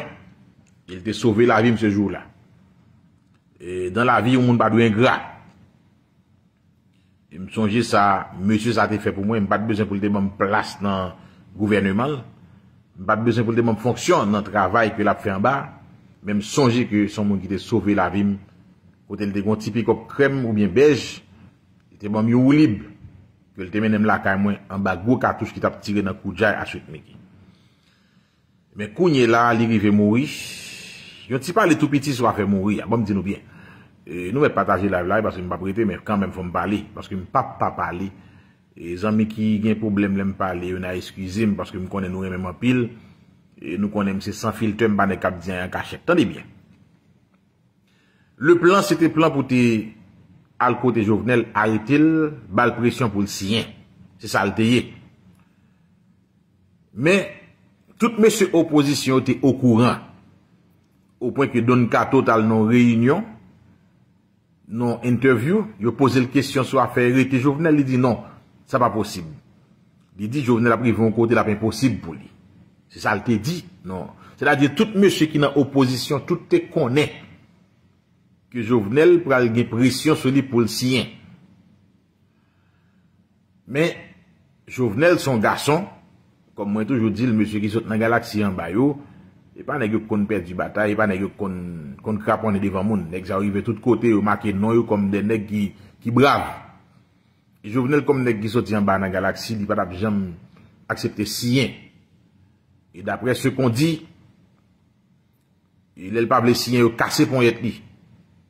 Il était sauvé la vie ce jour-là. Et dans la vie, on ne pas de ingrat. Il me songeait ça, monsieur, ça a été fait pour moi, il n'a pas besoin pour le même place dans le gouvernement, il n'a pas besoin pour le même fonction dans le travail que l'a fait en bas, même songer que son monde qui était sauvé la vie, quand il était un petit pick-up crème ou bien beige, il était bon mieux ou libre. Je te mène la caille moins en bas gros cartouche qui t'a tiré dans coup de à suite mec. Mais kounye là, li rive mourir. Yon ti parler tout petit soit fait mourir. Bon me dis nous bien. Euh, nous vais partager live là parce que me pas prêter mais quand même faut me parler parce que me pas pas parler. Les amis qui ont problème l'aime parler, on a excusé parce que me connais nous même en pile et nous connais c'est sans filtre me pas ne cap dire en cachette. Tendez bien. Le plan c'était plan pour te al côté Jovenel arrêter bal pression pour le sien. C'est ça le tayé. Mais toutes mes oppositions étaient au courant au point que donne ka total non réunion non interview, il posé la question sur affaire et Jovenel il dit non, ça pas possible. Il dit Jovenel a pris un côté là impossible pour lui. C'est ça le tayé dit. Non, c'est-à-dire tout monsieur qui dans opposition tout te connaît. Que Jovenel pral gen pression sur lui pour le sien. Mais Jovenel son garçon, comme moi toujours dis, le monsieur qui saute dans la galaxie en bas, et pas nèg kon perd du bataille, et pas nèg kon kon craponner devant moun, nèg ça arrive tout côté, yo marqué non yo comme des nèg qui qui brave. Et Jovenel comme nèg qui saute en bas dans la galaxie, il pas jamais accepter sien. Et d'après ce qu'on dit, il est pas blessé sien, yo casser pour être lui.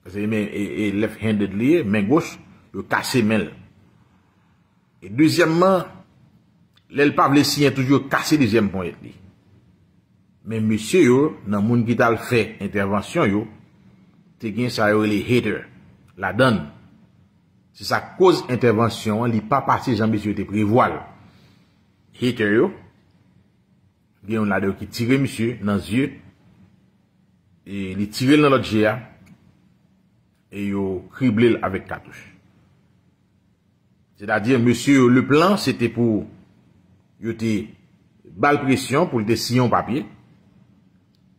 C'est et left-handed lié, main gauche, le cassé mail. Et deuxièmement, l'elpable sien toujours cassé deuxième point. Mais monsieur, yo, dans le monde qui t'a fait intervention, yo, t'es gagné ça, yo, les haters, la donne. C'est sa cause intervention, il pas passé, Jean-Monsieur, t'es prévoile. Hater, yo, bien, on a deux qui tire, monsieur, dans les yeux, et il tire dans l'autre G A. Et yo criblé avec cartouche. C'est-à-dire, monsieur, le plan, c'était pour yo te balle pression pour te sillon papier.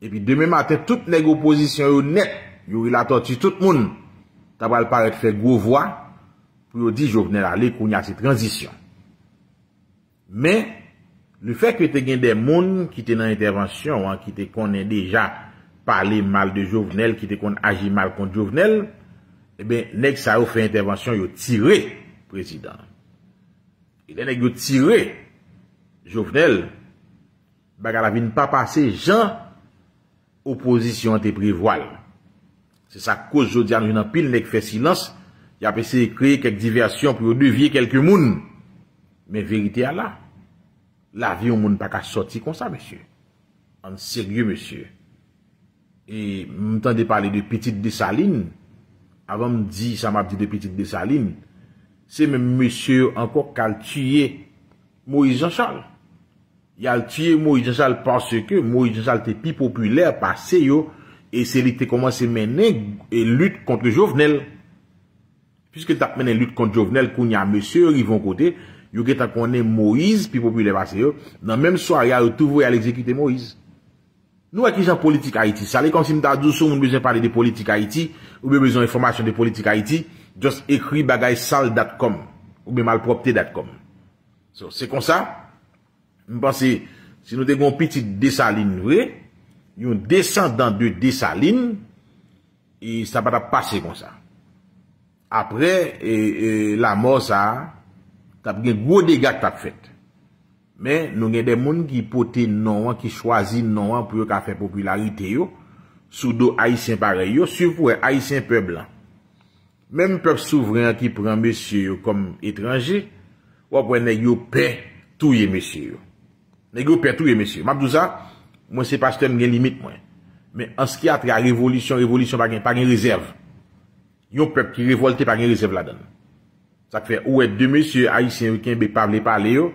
Et puis demain matin, toute les opposition yo net, yo la tortue tout le monde. T'as pas le paraître faire gros voix pour yo dire Jovenel aller qu'on y a cette transition. Mais le fait que te gen des monde qui te dans intervention, hein, qui te connaît déjà parler mal de Jovenel, qui te qu'on agit mal contre Jovenel. Eh bien, nèg sa yo fait intervention, yo tiré président. Il est nèg yo tiré Jovenel. Baga la vin pas passer Jean opposition te prévoile. C'est ça cause jodi a nous en pile nèg fait silence, y a essayé créer quelques diversions pour dévier quelques moun. Mais vérité à là. La vie au moun pas ka sorti comme ça monsieur. En sérieux monsieur. Et m'entendez parler de petite Dessaline. Avant me dit, ça m'a dit de petite Dessaline, c'est même monsieur encore qui a tué Moïse Jean-Charles. Il a tué Moïse Jean-Charles parce que Moïse Jean-Charles était plus populaire, passé yo, et c'est lui qui a commencé à mener une lutte contre Jovenel. Puisque tu as mené une lutte contre Jovenel, qu'on y a monsieur, ils vont côté, il y a qu'on est Moïse, plus populaire passé yo, dans même soirée, il a toujours à l'exécuter Moïse. Nous, avec les gens politiques Haïti, ça, c'est comme si nous avons besoin de parler de politique Haïti, ou bien besoin d'informations de politique Haïti, juste écrit bagaysal point com, ou bien malpropreté point com. So, c'est comme ça. Je pense que si nous avons une petite Dessaline, vrai, un descendant de Dessaline, et ça va passer comme ça. Après, et, et, la mort, ça, t'as un gros dégât que t'as fait. Mais nous avons des gens qui portent non, qui choisissent non pour faire popularité, sous dos haïtien pareil, surtout haïtien peuple blanc. Même peuple souverain qui prend monsieur comme étranger, ou après nègyo paix tout yé monsieur. Nègyo paix tout yé monsieur. Mabdouza, moi c'est pas que j'ai limite moi. Mais en ce qui a trait à révolution, révolution pas une réserve. Yon peuple qui révolte pas une réserve là-dedans. Ça fait ou est deux monsieur haïtien qui ne parle pas les yo.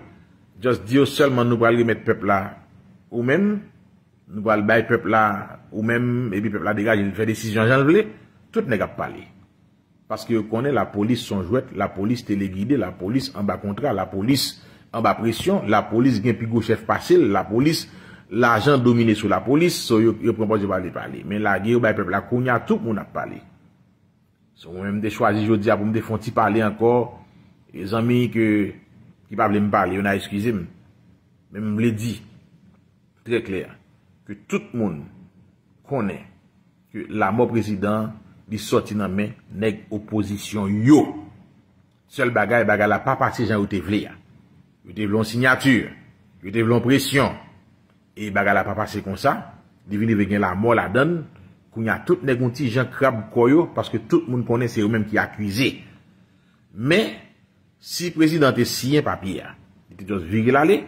Just dire seulement nous allons remettre peuple là ou même nous allons bailler peuple là ou même et puis peuple là dégage il fait décision j'en voulais tout n'est qu'à parler parce que qu'on est la police son jouet, la police téléguidée, la police en bas contrat, la police en bas pression, la police gain pigo chef passé, la police l'argent dominé sous la police so yo, yo propose de parler parler mais la guerre bailler peuple là qu'on y a tout on a parlé so même des choisis jodi pour me défonti parler encore les amis que qui ne veulent pas me parler, on a excusé. Mais je me l'ai dit très clair que tout le monde connaît que la mort président est sorti dans la main de l'opposition. seul bagay, bagay la pas parti Jean ou te vle ya. Yo te vle signature, yo te vle pression. Et bagay la pas passé comme ça, devine vè gen la mort la donne, qu'on y a tout nèg un petit Jean Crab koyo parce que tout le monde connaît c'est eux même qui accusé. Mais si président te signé papier, il te juste viré l'aller.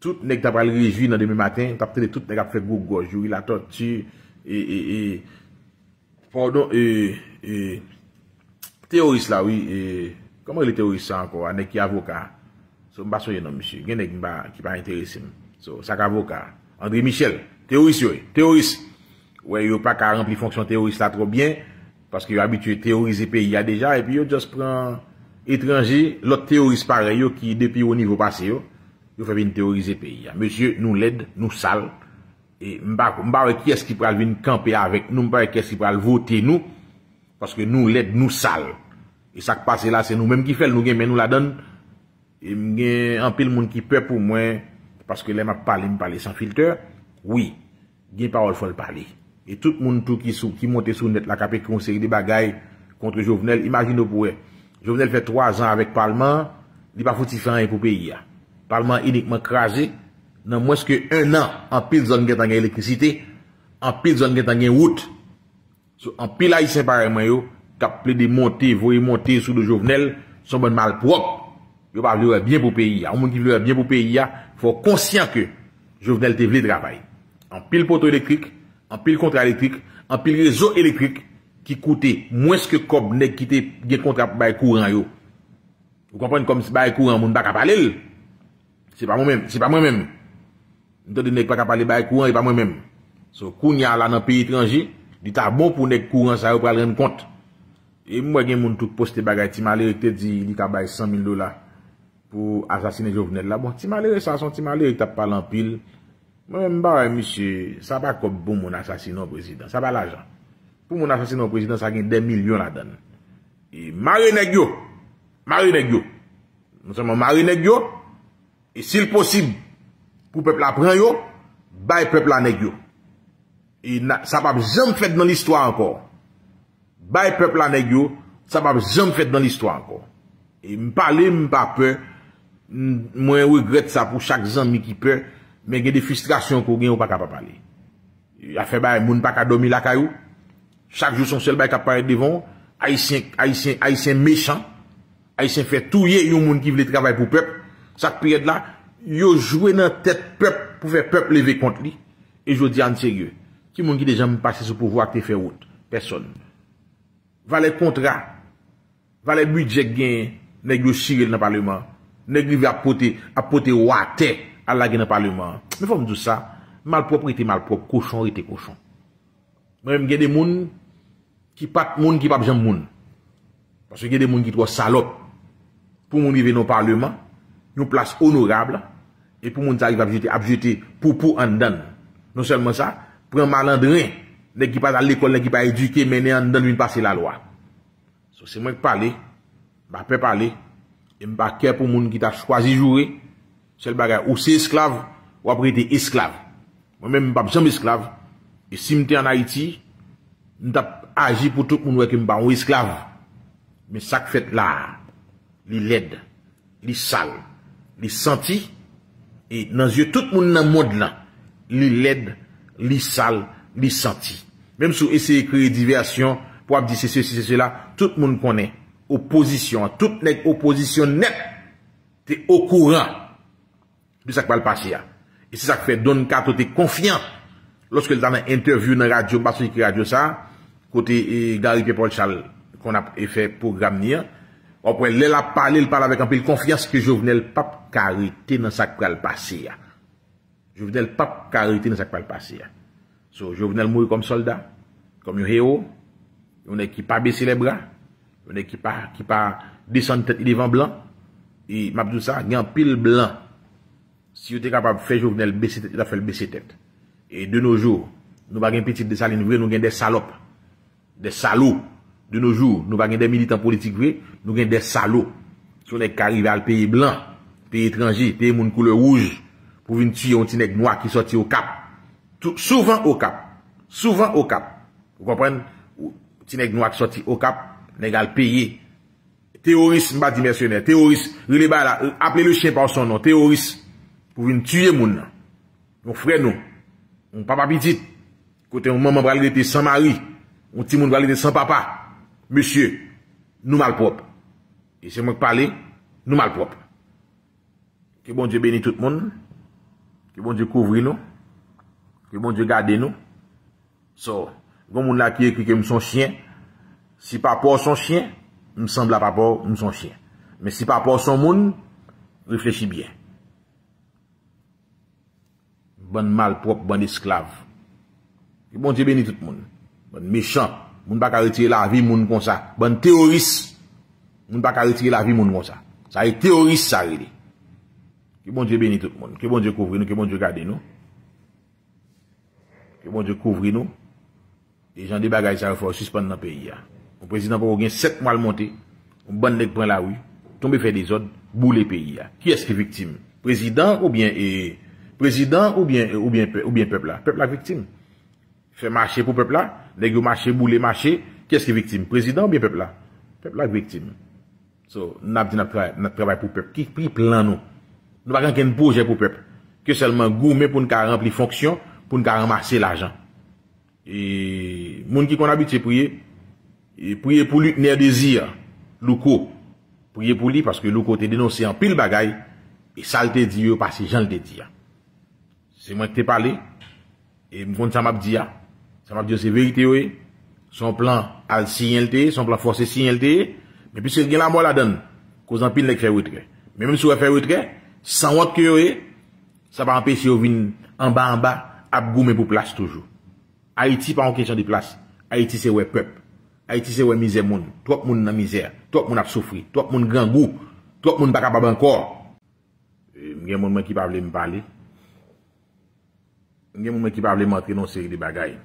Tout nèg t'a pas le réjouir dans demain matin, t'a peut-être tout nèg a fait gogo, jouri la torture et et et pardon et et théoriste là oui et comment le théoriste encore avec qui avocat son pas soyez non monsieur gen nèg qui pas intéressé so ça avocat André Michel théoriste oui théoriste ouais yo pas qu'à remplir fonction théoriste là trop bien parce que yo habitué théoriser pays y a déjà et puis yo juste prend étranger l'autre théoriste pareil yo qui depuis au niveau passé yo yo fait venir théoriser pays ya monsieur nous l'aide nous sale et m'ba m'ba qui est-ce qui va venir camper avec nous m'ba qui est-ce qui va voter nous parce que nous l'aide nous sale et ça qui passe là c'est nous même qui fait nous gain mais nous la donne et m'gain en pile monde qui peur pour moi parce que les m'a parler me parler sans filtre oui gain parole faut le parler. Et tout le monde tout qui sou, qui monte sur net la capé qui série des bagailles contre Jovenel, imaginez pour eux. Jovenel fait trois ans avec parlement, il pas foutu faire rien pour pays. Parlement uniquement crasé, dans moins que un an, en pile zone qui gagne électricité, en pile zone qui gagne route. So, en pile haïtien pareil yo, cap plaide monter, voyer monter sous le Jovenel, son bon malpropre. Yo pas vouloir bien pour pays. On monde qui vouloir bien pour pays, faut conscient que Jovenel te vle travail. En pile poteau électrique, en pile contrat électrique, en pile réseau électrique qui coûtait moins que comme nèg qui était des contrat bail courant yo. Vous comprenez comme bail courant moun pa ka parler. C'est pas moi même, c'est pas moi même. N'tande nèg pa ka parler bail courant, c'est pas moi même. So kounya là dans pays étranger, dit ta bon pour nèg courant ça yo pral rendre compte. Et moi gen moun tout poster bagay ti malheureux te dit li ka bail cent mille dollars pour assassiner Jovenel là. Bon, ti malheureux ça son ti malheureux t'a parlé en pile. Même bah monsieur, ça va comme bon mon assassinat président, ça va l'argent. Pour mon assassinat président, ça gagne des millions là-dedans. Et marionnette yo, marionnette yo, nous sommes marionnette yo. Et si possible, pour peuple la prend yo, bail peuple la nèg yo. Et ça va jamais fait dans l'histoire encore. Bail peuple la nèg yo, ça va jamais fait dans l'histoire encore. Et me parler me pas peur, moi regrette ça pour chaque ami qui peur. Mais il y a des frustrations qu'on n'a pas capable de parler. Il a fait des gens qui n'ont pas capable de dormir la caillou. Chaque jour, son seul bail qui apparaît devant. Haïtien, haïtien, haïtien méchant. Haïtien fait tout les gens qui veulent travailler pour le peuple. Chaque période là, ils jouent dans la tête peuple pour faire peuple lever contre lui. Et je dis en sérieux, qui monde qui déjà me passé sous pouvoir qui fait route? Personne. Valait contrat, valait budget gain, négocier dans le Parlement, négocier à porter, à porter ou à terre. À la dans parlement. Mais faut me dire ça, malpropreté, malpropre, cochon, était cochon. Même il y a des gens qui pas monde qui pas de gens. Parce qu'il y a des gens qui sont salopes. Pour nous arriver dans le parlement, nous place honorable, et pour nous arriver à jeter, à jeter, pour pour en donne. Non seulement ça, prend malandrin, les qui pas à l'école, les qui pas éduqué, mais en donne, ils passer la loi. So, c'est moi qui parle, je ne peux pas parler, et je ne peux pas care pour les gens qui t'a choisi jouer. C'est bagage ou c'est esclave ou après t'es esclave. Moi-même, je ne suis pas esclave. Et si je suis en Haïti, je agis pour tout le monde qui est esclave. Mais ça que fait là, il l'aide, il sale, il senti. Et dans les yeux, tout le monde dans le monde là, il l'aide, il sale, il senti. Même si vous essayez de créer diversion, pour dire c'est ceci, c'est cela, tout le monde connaît. Opposition, toute opposition nette, t'es au courant de ça qui va le passer. Et c'est ça qui fait Don Kato t'es confiant. Lorsque dans une interview dans la radio, parce que la radio ça, côté Gary Pierre-Paul Charles, qu'on a fait programme nia, après elle a parlé, il parle avec un peu de confiance que Jovenel Pape Carité dans ça qui va le passer. Jovenel Pape Carité dans ça qui va le passer. So, Jovenel mourir comme soldat, comme un héros, on est qui pas baisser les bras, on est qui pas, qui pas descendre tête devant blanc, et m'a dit ça, il y a un pile blanc. Si vous êtes capable de faire Jovenel baisser tête, il a fait le baisser tête. Et de nos jours, nous n'avons pas de petites Dessaline vraies, nous avons des salopes, des salauds. De nos jours, nous n'avons pas des militants politiques vrais, nous avons des salauds. Si on est arrivé à le pays blanc, pays étranger, pays moun couleur rouge, pour venir tuer un petit nègre noir qui sortit au cap. Tout, souvent au cap. Souvent au cap. Vous comprenez? Un petit nègre noir qui sortit au cap, nègre à le payer. terroriste, m'a dit mercenaire, terroriste, appelez le chien par son nom, terroriste, pour venir tuer mon nom. Mon frère, nous, mon papa petit, côté mon maman va l'aider sans mari, mon petit monde va l'aider sans papa. Monsieur, nous malpropres. Et c'est moi qui parle, nous malpropres. Que bon Dieu bénisse tout le monde. Que bon Dieu couvre nous. Que bon Dieu garde nous. So, bon monde là qui écrit que son chien, si papa son chien, me semble à papa son chien. Mais si papa son monde, réfléchis bien. Bonne malpropre, bonne esclave. Que bon Dieu bénisse tout le monde. Bonne méchant, moun pas retirer la vie moun comme ça. Bonne terroriste, moun pas retirer la vie moun comme ça. Ça est terroriste ça relé. Que bon Dieu bénisse tout le monde. Que bon Dieu couvre nous, que bon Dieu garde nous. Que bon Dieu couvre nous. Les gens des bagages, ça faut suspendre dans le pays. Le président pour gagner sept mois le monter, on bande les prend la rue, tomber faire des ordres, bouler pays. Qui est-ce qui est victime? Président ou bien eh, président ou bien ou bien ou bien peuple là? Peuple la victime. Fait marcher pour peuple là, nèg marcher bouler marcher, qui est-ce qui est victime? Président ou bien peuple là? Peuple la victime. So, n'a dit n'a travail pour peuple qui pris plan nous. Nous n'avons pas de projet pour le peuple. Que seulement gourmet pour nous remplir fonction, pour nous ramasser l'argent. Et, les gens qui ont habitué à prier, et prier pour lui, n'est désir, Louko. Prier pour lui, parce que Louko te dénoncé en pile bagaille, et ça le te dit, parce que j'en le te dit. C'est moi qui t'ai parlé, et me compte ça m'a dit, ça m'a dit, c'est vérité, oui. Son plan, a signalé, son plan forcé signalé, mais puis c'est la mort la donne, cause en pile n'est fait retrait. Mais même si on fait retrait, sans autre que ça va empêcher de venir en bas en bas, à gommer pour place toujours. Haïti, pas en question de place. Haïti, c'est ouais peuple. Haïti, c'est ouais misère monde. Trop monde dans misère. Trop monde a souffri. Trop monde grand goût. Trop monde pas capable encore. Il y a des gens qui ne peuvent pas me parler. Il y a des gens qui ne peuvent pas m'entrer dans une série de bagailles.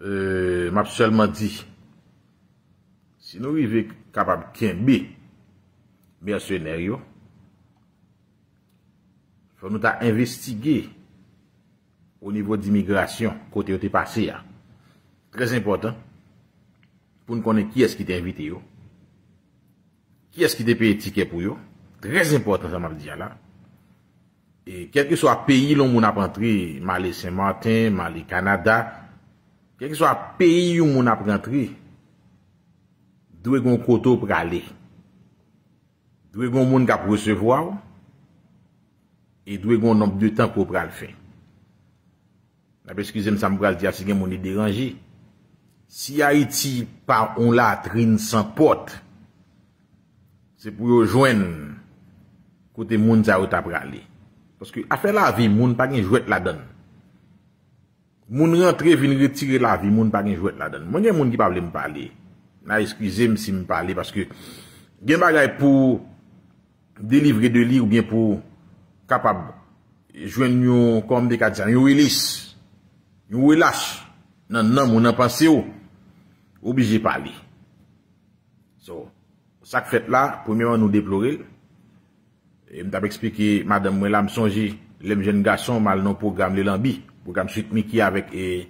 Je m'a seulement dit, si nous vivons capable de kembe, mercenaires, il faut nous investiguer au niveau d'immigration, côté où tu es passé. Très important pour nous connaître qui est-ce qui t'a invité. Yo. Qui est-ce qui t'a payé ticket pour eux. Très important, ça m'a dit là. Et quel que soit le pays où on a rentré, Malé Saint-Martin, Malé Canada, quel que soit le pays où on a rentré, d'où est-ce qu'on pour aller. D'où est-ce qu'on monde qui a recevoir et d'où est-ce qu'on nombre de temps pour le faire. Excusez-moi, ça me va dire si quelqu'un est dérangé. Si Haïti par on latrine sans porte, c'est pour rejoindre côté monde ça ou t'a aller. Parce que à faire la vie, monde pas gagne jouet la donne. Monde rentrer vient retirer la vie, monde pas gagne jouet la donne. Moi il y a monde qui pas me parler. Excusez-moi si me parler parce que il y a des bagages pour délivrer de lit ou bien pour capable joindre comme des cadres, une release, une relâche. Non, non, on a pensé obligé de parler. So, ça que fait là, premièrement, nous déplorer. Et je vais expliquer, madame, moi, là, je songe, les jeunes garçons, mal non programme, le lambi, programme suite Miki avec, eh,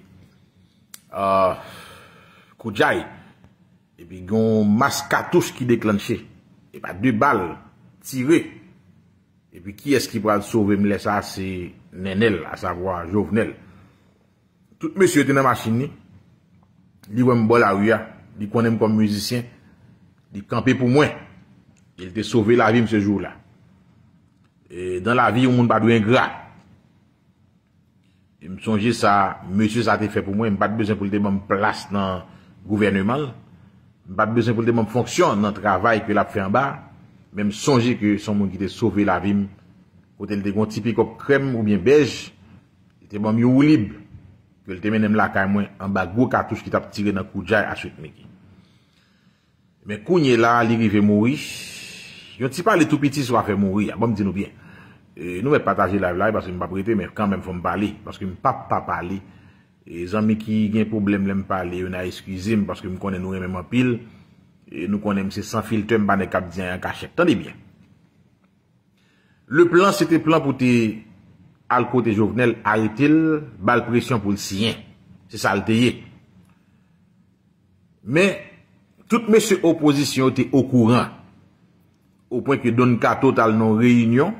euh, Koudjaï. Et puis, il y a un masque cartouche qui déclenché. Et bien, deux balles tirées. Et puis, qui est-ce qui va le sauver? Me laisse ça, c'est Nenel, à savoir Jovenel. Tout monsieur était dans la machine. Il voit un bol à rue. Il connaît comme musicien. Il campait pour moi. Il était sauvé la vie ce jour-là. Et dans la vie, on ne peut pas être ingrat. Et me songe ça, monsieur, ça a été fait pour moi. Il n'a pas besoin pour le même place dans le gouvernement. Pas besoin pour des fonctions dans le travail que l'a fait en bas, même songer que son monde qui t'a sauvé la vie, quand elle était un petit pick-up crème ou bien beige, était bon mieux ou libre, que le témoin même la caille moins en bas gros cartouche qui t'a tiré dans le coup de jaille à suite mec. Mais Kounye là, il arrive mourir, yon ti parle tout petit soit fait mourir, bon me dis nous bien. Euh, nous vais partager la live parce que je ne vais pas prêter, mais quand même faut me parler, parce que je ne vais pas parler. Les amis qui ont des problèmes, ils me parlent, ils ont excusé parce que nous connaissons nous-mêmes en pile. Et nous connaissons sans filtre, nous ne pouvons pas en cachette. Tenez bien. Le plan, c'était plan pour te, à le côté Jovenel, arrêter le bal pression pour le sien. C'est ça le théier. Mais, Tout monsieur opposition était au courant. Au point que Don Kato total non réunion,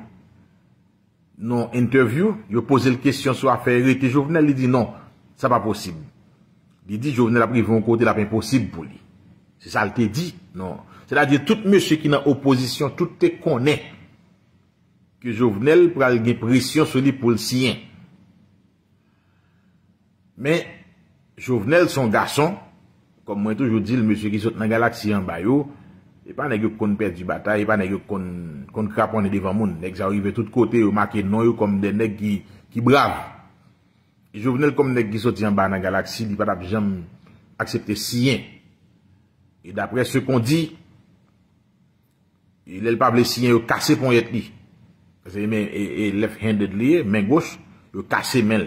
non interview, il a posé la question sur l'affaire et Jovenel, il dit non, ça n'est pas possible. Il dit Jovenel a pris un côté, c'est impossible pour lui. C'est ça qu'il dit, non. C'est-à-dire tout monsieur qui est dans opposition, tout te connaît que Jovenel prend une pression sur lui pour le sien. Mais Jovenel, son garçon, comme moi toujours dis, le monsieur qui saute dans la galaxie en bas, et pas n'est-ce qu'on perd du bataille, et pas n'est-ce qu'on craponne devant le monde. N'est-ce arrive de tous côtés, ils marquent non comme des nègres qui, qui bravent. Et Jovenel, comme nègre qui saute en bas dans la galaxie, il n'a pas jamais accepté sien. Et d'après ce qu'on dit, il n'a pas blessé sien, il a cassé pour être lui. Parce qu'il est left-handed lié, main gauche, il a cassé main.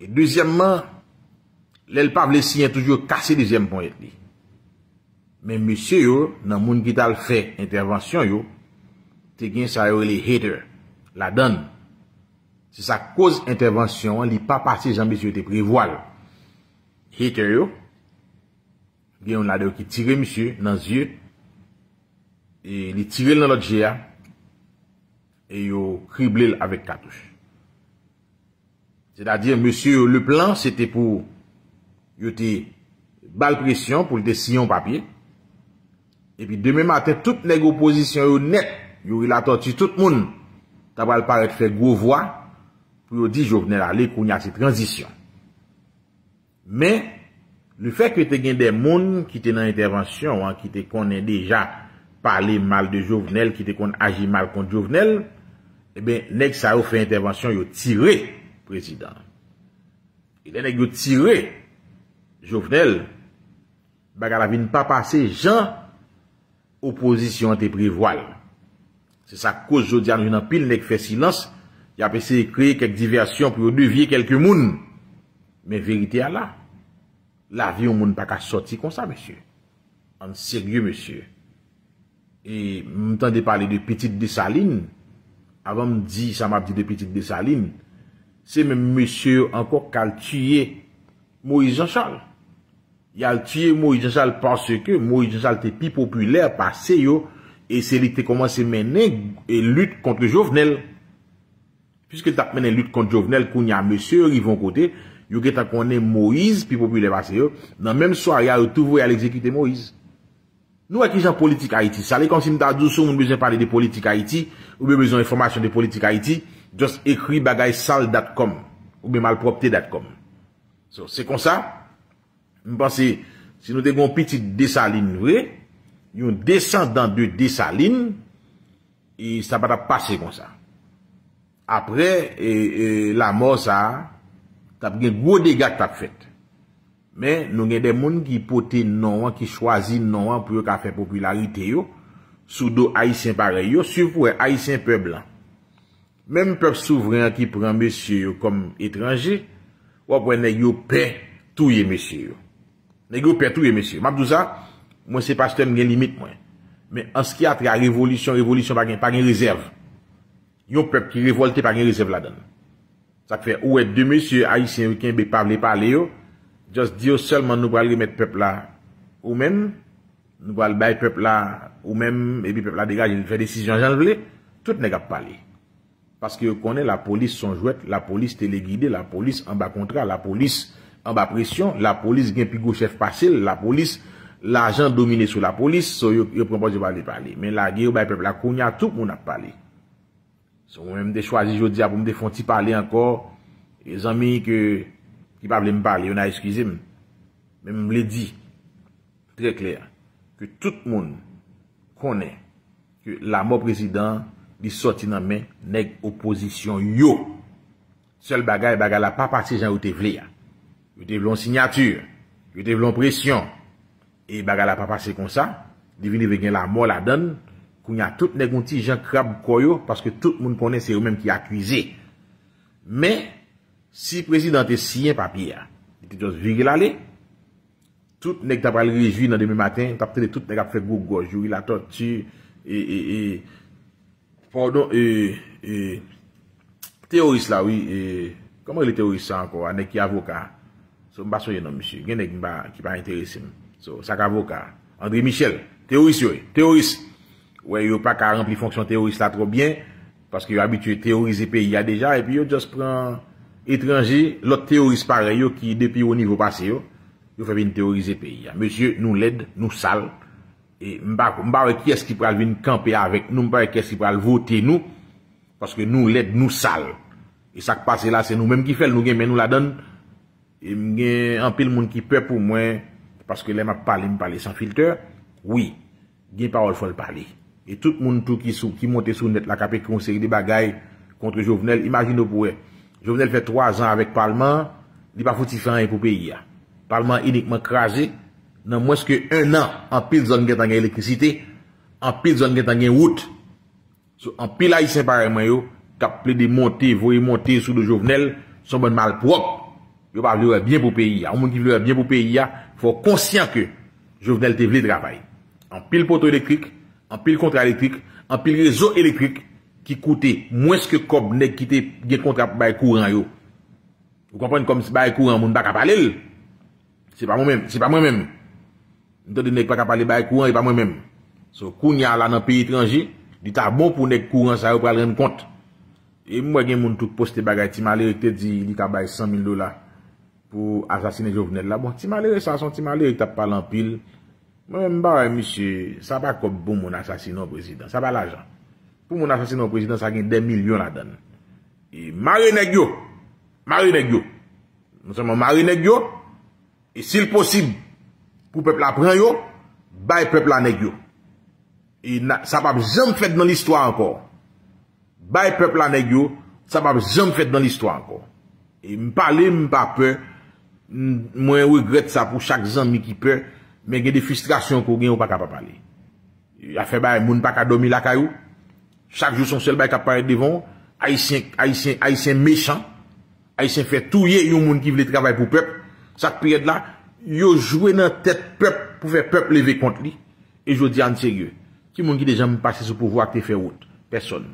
Et deuxièmement, l'el pas blessé toujours cassé deuxième point. Mais monsieur yo, dans moun qui t'a fait intervention yo, t'es gen ça yo les haters, la donne. C'est sa cause intervention, li pas passé Jean monsieur te prévoile. Hater yo, bien on a deux qui tire monsieur dans les yeux et li tire dans l'autre G A et yo criblé avec cartouche. C'est-à-dire, monsieur, le plan, c'était pour, il était balle pression pour le sillon papier. Et puis, demain matin, toute les oppositions, net, il y a tortue tout le monde. T'as pas le paraître faire gros voix, pour dire, Jovenel, allez, qu'on y a cette transition. Mais, le fait que t'es gagné des mondes qui t'es dans l'intervention, hein, qui t'es qu'on ait déjà parlé mal de Jovenel, qui t'es qu'on agit mal contre Jovenel, eh ben, nèg ça a fait intervention, il a tiré. Président. Il est négocié tiré. Jovenel, bagala vin pas passer Jean opposition te prévoile. C'est ça cause jodi a une pile nèg fait silence, il a essayé de créer quelques diversions pour dévier quelques moun. Mais vérité à là. La vie au moun pas qu'à sortir comme ça monsieur. En sérieux monsieur. Et m'entendez parler de petite Dessaline avant me dit ça m'a dit de petite Dessaline. C'est même monsieur encore qui a tué Moïse Jean-Charles. Il a tué Moïse Jean-Charles parce que Moïse Jean-Charles était plus populaire, passé yo, et c'est lui qui a commencé à mener une lutte contre Jovenel. Puisque tu as mené une lutte contre Jovenel, qu'on y a monsieur, ils vont côté, il y a qu'on est Moïse, plus populaire, passé yo, dans même soirée, il a toujours à l'exécuter Moïse. Nous, avec les gens politiques Haïti, ça allait comme si nous avons besoin de parler de politique Haïti, ou bien besoin d'informations de politique Haïti. Just écrit bagaysal point com ou bien malpropreté point com. So, c'est comme ça. Je pense que si nous avons une petite Dessaline vraie, un descendant de Dessaline, et ça va passer comme ça. Après et, et, la mort, ça a un gros dégât que tu as fait. Mais nous avons des gens qui portent non, qui choisissent non pour faire popularité, sous dos haïtien pareil, surtout haïtien peuple blanc. Même peuple souverain qui prend monsieur comme étranger, ou après n'ayez paix tout yé monsieur. N'ayez paix tout yé monsieur. Mabdouza, moi c'est pas que j'ai limite moi. Mais en ce qui a trait à révolution, révolution pas une réserve. Yon peuple qui révolte pas une réserve là-dedans. Ça fait ou est deux monsieur haïtiens qui ne parlent pas les yo, juste dire seulement nous allons remettre peuple là ou même nous allons bailler peuple là ou même et puis peuple là dégage il fait décision j'en voulais, tout n'est qu'à parler. Parce que vous connaissez la police son jouet, la police téléguidée, la police en bas contrat, la police en bas pression, la police gen pigo chef passé, la police, l'argent dominé sur la police, so yo, yo propose de parler parler. Mais la guerre, le peuple, la kounya, tout moun a parlé. So, même de choisi, je dis, pour me défendre de parler encore, les amis que, qui parlent me parler, on a excusé, mais me l'ai dit, très clair, que tout le monde connaît que la mort président, il sorti dans main nèg opposition yo seul bagay bagay la pas passé Jean ou te vle ya yo te vle signature yo te vle pression et bagay la pas passé comme ça devine vegen la mort la donne qu'on y a tout nèg un petit Jean crabe koyo parce que tout le monde connaît c'est eux même qui accusé mais si président te signé papier il te juste viré l'aller tout nèg t'a pas le réjouir dans demain matin t'a peut-être tout nèg a fait gogo jouri la tortue et et et pardon, euh, euh, théoriste là, oui, euh, comment il est théoriste encore, un qui avocat, son basson, non, monsieur, il y a un qui va intéresser, So, ça avocat. André Michel, théoriste, théoriste. Ouais, il n'y a pas qu'à remplir fonction théoriste là trop bien, parce qu'il est habitué à théoriser pays il y a déjà, et puis il juste prend étranger, l'autre théoriste pareil, qui depuis au niveau passé, il fait venir théoriser pays. Monsieur, nous l'aide, nous sale, et m'ba, m'ba, qui est-ce qui peut venir camper avec nous, m'ba, qui est-ce qui peut voter nous, parce que nous l'aide, nous sale. Et ça qui passe là, c'est nous-mêmes qui fait, nous gagnons, mais nous la donne. Et m'gagne un peu le monde qui peur pour moi, parce que les m'a parlé, m'a parlé sans filtre. Oui, gagne parole, faut le parler. Et tout le monde tout qui sou, qui monte sur net la capé qui conseille des bagailles contre Jovenel, imaginez pour eux. Jovenel fait trois ans avec le Parlement, il pas foutu faire rien pour pays. Le Parlement uniquement crasé, dans moins que un an, en pile zone qui a gagné l'électricité, en pile zone qui a gagné route, en pile haïtien pareil, yo, qui a plaidé monter, voyer monter sous le Jovenel, son bon mal propre, il va vouloir bien pour pays. Un monde qui veut bien pour pays, il faut conscient que Jovenel te veut travail. En pile poteau électrique, en pile contrat électrique, en pile réseau électrique, qui coûtait moins que comme nèg qui était des contrats bail courant yo. Vous comprenez comme bail courant moun pas parler. C'est pas moi même, c'est pas moi même. N'entendez nèg pas parler bail courant, c'est pas moi même. So kounya là dans pays étranger, dit ta bon pour nèg courant ça yo pour rendre compte. Et moi gen moun tout poster bagay ti malheureux te dit li ka bail cent mille dollars pour assassiner Jovenel là. Bon, ti malheureux ça son ti malheureux t'a parlé en pile. Moi même bah monsieur, ça pas comme bon mon assassinat président, ça pas l'argent. Pour mon assassinat au président, ça gagne des millions là-dedans. Et marionnette yo, marionnette yo, nous sommes marionnette yo, et s'il possible, pour peuple la prend yo, bail peuple la nèg yo. Et ça va jamais fait dans l'histoire encore. Bail peuple la nèg yo, ça va jamais fait dans l'histoire encore. Et me parler, me pas peur, moi regrette ça pour chaque ami qui peur, mais il y a des frustrations qu'on gagne ou pas capable parler. Il a fait bail, moun pas dormir la caillou. Chaque jour, son seul bail qui apparaît devant, haïtien, haïtien, haïtien méchant, haïtien fait touiller, yon moun qui veut travailler pour peuple. Chaque période là, yon joué dans tête peuple, pour faire peuple lever contre lui. Et je dis en sérieux, qui moun qui déjà me passe sous pouvoir qui fait route? Personne.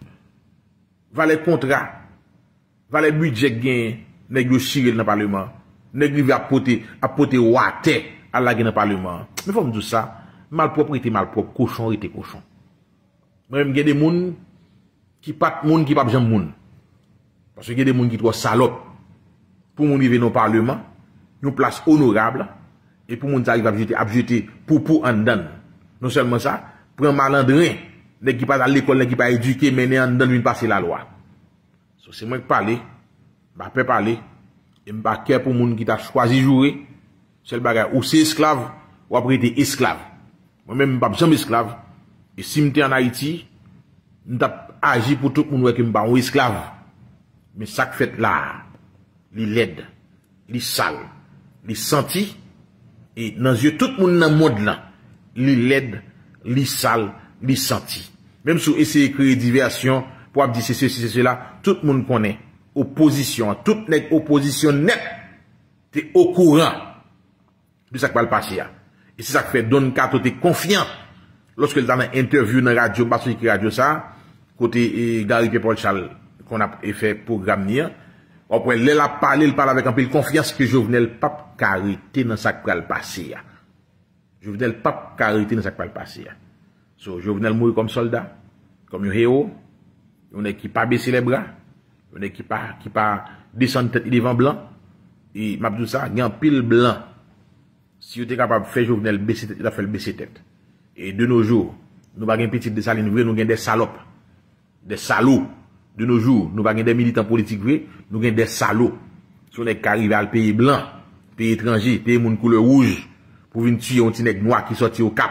Valait contrat, valait budget gain, nèg yo chiré dans le parlement, nèg li va poter, à poter ouate, à la gain dans le parlement. Mais faut me dire ça, malpropreté, malpropre, cochon, était cochon. Même il y a des gens qui pas moun qui pas j'aime moun parce que il y a des gens qui sont salopes pour moun arriver dans parlement une place honorable et pour moun arrive à jeter à jeter pour pour en dedans non seulement ça prend malandrin nèg qui pas à l'école nèg qui pas éduqué mais en dedans vient passer la loi so, c'est moi qui parler m'a pas parler et m'a cœur pour moun qui t'a choisi jouer seul bagarre ou c'est esclave ou après t'es esclave moi même pas jamais esclave. Et si m'étais en Haïti, m'tap agi pour tout le monde qui m'ba un esclave. Mais ça que fait là, li laid, li sale, li senti, et dans yeux tout le monde dans le monde là, li laid, li sale, li senti. Même si vous essayez de créer diversion, pour dire ceci, ceci, cela, tout le monde connaît. Opposition, toute nèg opposition net, t'es au courant de ça qui va le passer. Et c'est ça que fait Don Kato, t'es confiant. Lorsque dans une interview dans la radio, parce que la radio ça, côté Gary Pierre-Paul Charles, qu'on a fait programme hier, après, elle a parlé, elle parle avec un peu de confiance que Jovenel Pape Carité dans sa pral passé. Jovenel Pape Carité dans sa pral passé. So, Jovenel mourit comme soldat, comme un héros, on est qui pas baisser les bras, on est qui pas, qui pas descendre tête devant blanc, et m'a dit ça, il y a un pile blanc. Si vous êtes capable de faire Jovenel baisser tête, il a fait le baisser tête. Et de nos jours, nous n'avons pas de petites Dessaline vraies, nous avons des salopes, des salauds. De nos jours, nous n'avons pas des militants politiques vrais, nous avons des salauds. Si on est arrivé à le pays blanc, pays étranger, pays moun couleur rouge, pour venir tuer un petit nèg noir qui sortit au cap.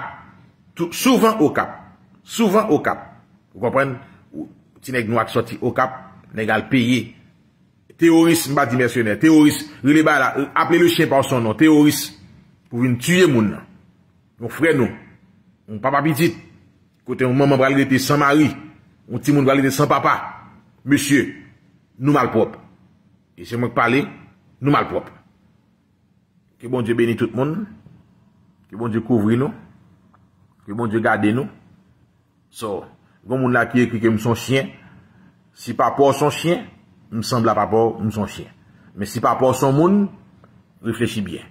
Tout, souvent au cap. Souvent au cap. Vous comprenez? Un petit nèg noir qui sortit au cap, nèg al payer. Théoriste, m'a dit mercenaire, théoriste, appelez le chien par son nom, théoriste, pour venir tuer moun. Mon frère nous. On papa petit, côté on maman va l'aider sans mari, on petit monde va l'aider sans papa. Monsieur, nous malpropres. Et c'est moi qui parle, nous malpropres. Que bon Dieu bénisse tout le monde. Que bon Dieu couvre nous. Que bon Dieu garde nous. So, bon monde là qui écrit que me son chien. Si papa son chien, me semble à papa me son chien. Mais si papa son monde, réfléchis bien.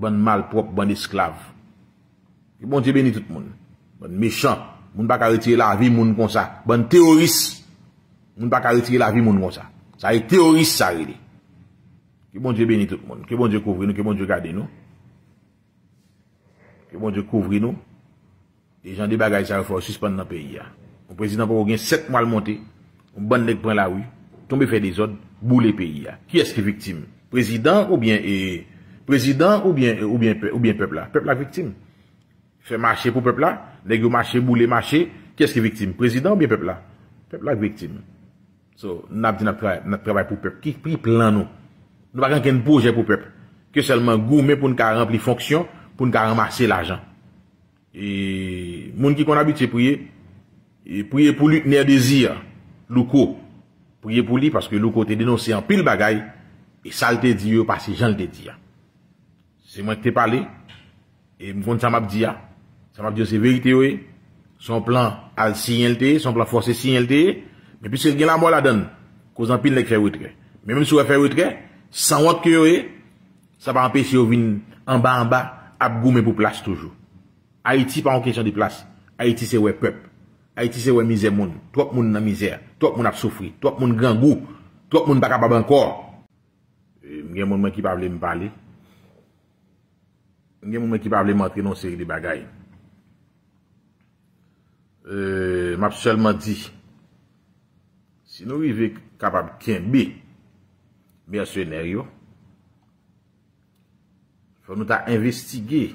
bon malpropre, bon esclave. Et bon Dieu bénit tout le monde. Bon méchant, moun pas retirer la vie moun comme ça. Bon terroriste, moun pas retirer la vie moun comme ça. Ça est terroriste ça relé. Que bon Dieu bénit tout le monde. Que bon Dieu couvre nous, que bon Dieu garde nous. Que bon Dieu couvre nous. Les gens des bagages ça faut suspendre dans le pays. Le président pour gagner sept mois le monter, on bande nèg prend la rue, tomber faire des ordres, bouler pays. Qui est-ce qui est victime? Président ou bien et président ou bien ou bien ou bien peuple là? Peuple la victime. Fait marcher pour peuple là, nèg marcher bouler marcher, qui est-ce qui est victime? Président ou bien peuple là? Peuple la victime. So, n'a dit n'a travail pour peuple qui pris plan nous. Nous pas qu'un projet pour peuple, que seulement gourmet pour nous remplir fonction, pour nous ramasser l'argent. Et moun qui qu'on habitué prier et prier pour lui tenir désir louko prier pour lui parce que louko te dénoncé en pile bagaille et ça le te dit parce que Jean le te dit c'est moi qui t'ai parlé et me compte ça m'a dit ça m'a dit c'est vérité oui son plan al signaler son plan forcé signaler mais puisque il y a la mort la donne cause en pile les fait retrait mais même si on fait retrait sans honte que ça va empêcher au vin en bas en bas à goumer pour place toujours Haïti pas en question de place. Haïti c'est ouais peuple. Haïti c'est ouais misère monde. Trop monde dans misère, trop monde a souffrir, trop monde grand goût, trop monde pas capable encore. M'gien monde qui pas veut me parler. M'gien monde qui pas veut m'entrer dans série de bagaille. Euh, m'a seulement dit si nous vivons capable kembe mercenaire yo faut nous ta investiguer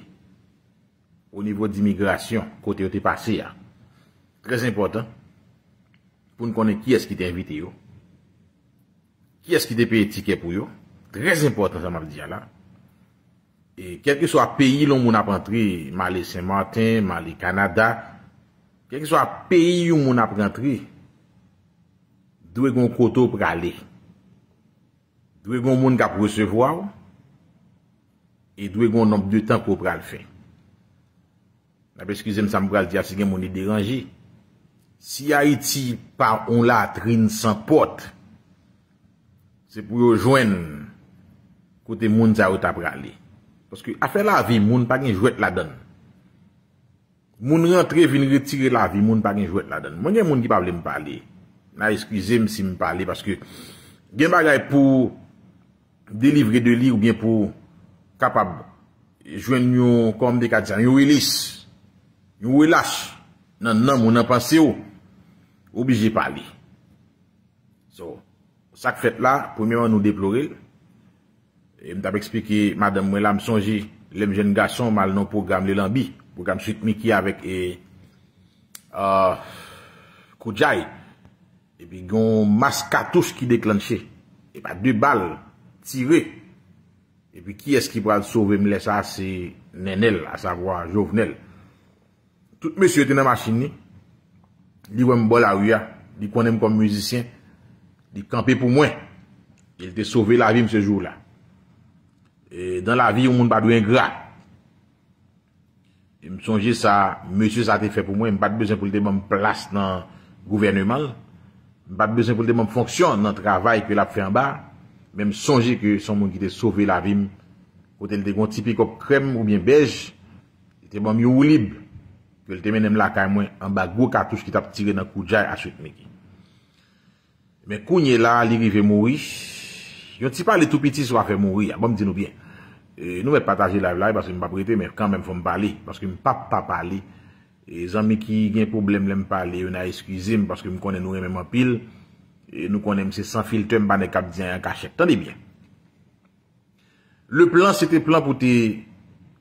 au niveau d'immigration, côté où tu es passé, très important, pour nous connaître qui est-ce qui t'a invité, yo. Qui est-ce qui t'a payé ticket pour eux, très important, ça m'a dit là. Et quel que soit le pays où on a rentré, Mali Saint-Martin, Mali Canada, quel que soit le pays où on a rentré, d'où est-ce qu'on koto pour aller, d'où est-ce qu'on monde pour recevoir, et d'où est-ce qu'on nombre de temps pour le faire. Excusez-moi, ça me va dire si quelqu'un est dérangé. Si Haïti par on latrine sans porte, c'est pour rejoindre côté monde ça ou t'a pralé. Parce que à faire la vie, monde pas gain jouet la donne. Monde rentrer vient retirer la vie, monde pas gain jouet la donne. Moi gain monde qui pas veut me parler. Na excusez-moi si me parler parce que gain bagaille pour délivrer de lit ou bien pour capable joindre comme des cadres, une release. Nous relâche dans nan mon pensée obligé parler. So, ça que fait là, premièrement nous déplorer et m't'a expliqué madame moi là me songer les jeunes garçons mal dans programme le lambi, programme suite Miki avec et euh Koudjaï et puis gon masque cartouche qui déclenché et pas deux balles tirées. Et puis qui est-ce qui va sauver me laisse ça c'est Nenel à savoir Jovenel. Tout monsieur était dans la machine, il voit me bon la rue, il connaît comme musicien, il campait pour moi. Il t'a sauvé la vie ce jour-là. Et dans la vie, on ne pas de ingrat. Et me songeait ça, monsieur ça t'a fait pour moi, il pas besoin pour le même place dans le gouvernement, il pas besoin pour le même fonction dans le travail que l'a fait en bas, même songer que son monde qui t'a sauvé la vie, quand il t'a un petit pick-up crème ou bien beige, il t'a mis au libre. Que le témoin la caille moins en bas gros cartouche qui t'a tiré dans Koudjaï à suite Miki. Mais Kounye là, il rive mourir. Yon ti parle tout petit soit fait mourir. Bon me dis nous bien. Euh, nous vais partager live là parce que me pas prêter mais quand même faut me parler parce que me pas pas parler. Les amis qui gen problème l'aime parler, on a excusé parce que me connaît nous même en pile et nous connaît c'est sans filtre me pas ne cap dire en cachette. Tendez bien. Le plan c'était plan pour te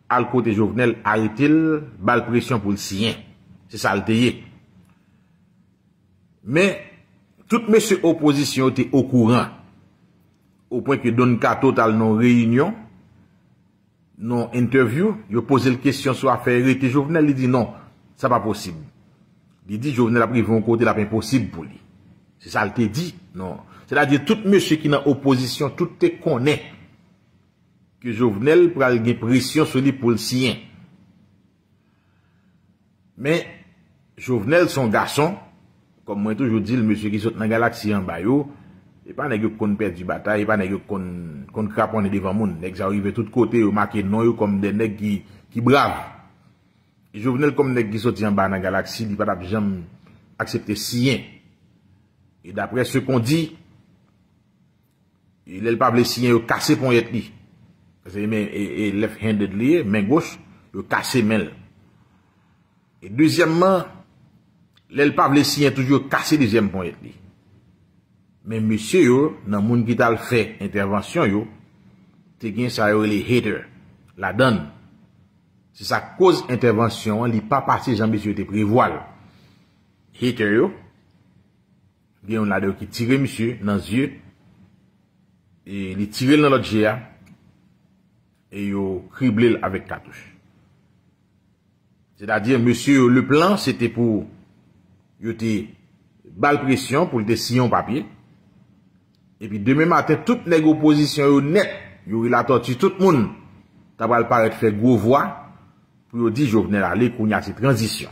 al côté Jovenel arrêter bal pression pour le sien c'est ça le tayé mais toutes mes opposition étaient au courant au point que donne ka total non réunion non interview yo poser le question sur affaire arrêter Jovenel il dit non ça pas possible il dit Jovenel a pris un côté là impossible pour lui c'est ça le tayé dit non c'est-à-dire tout monsieur qui dans opposition tout te connaît que Jovenel pral gen pression sur lui pour le sien. Mais Jovenel son garçon, comme moi toujours dit le monsieur qui saute dans la galaxie en bas yo, Et pas nèg yo konn perdre du bataille, pas nèg yo konn konn craponner devant moun, nèg ça arrive tout côté, yo marqué non yo comme des nèg qui qui brave. Et Jovenel comme nèg qui sorti en bas dans galaxie, il pas jamais accepter sien. Et d'après ce qu'on dit, il est pas blessé, il cassé pour être li. Parce que mais et left-handed lié, main gauche, il cassé main. Et deuxièmement, l'el pas blessé toujours cassé deuxième pour être li. Mais monsieur yo, dans moun qui t'a fait intervention yo, te gen ça yo les hater, la donne. C'est sa cause intervention, li pas parti Jean monsieur te prévoile. Hater yo, bien on a deux qui tire monsieur dans les yeux et li tire dans l'autre G A et yo criblé avec cartouche. C'est-à-dire monsieur le plan c'était pour yo te balle pression pour te sillon papier. Et puis demain matin, toutes les oppositions net, yo la tortue tout le monde. T'as pas le paraître faire gros voix pour dire Jovenel aller qu'on y a cette transition.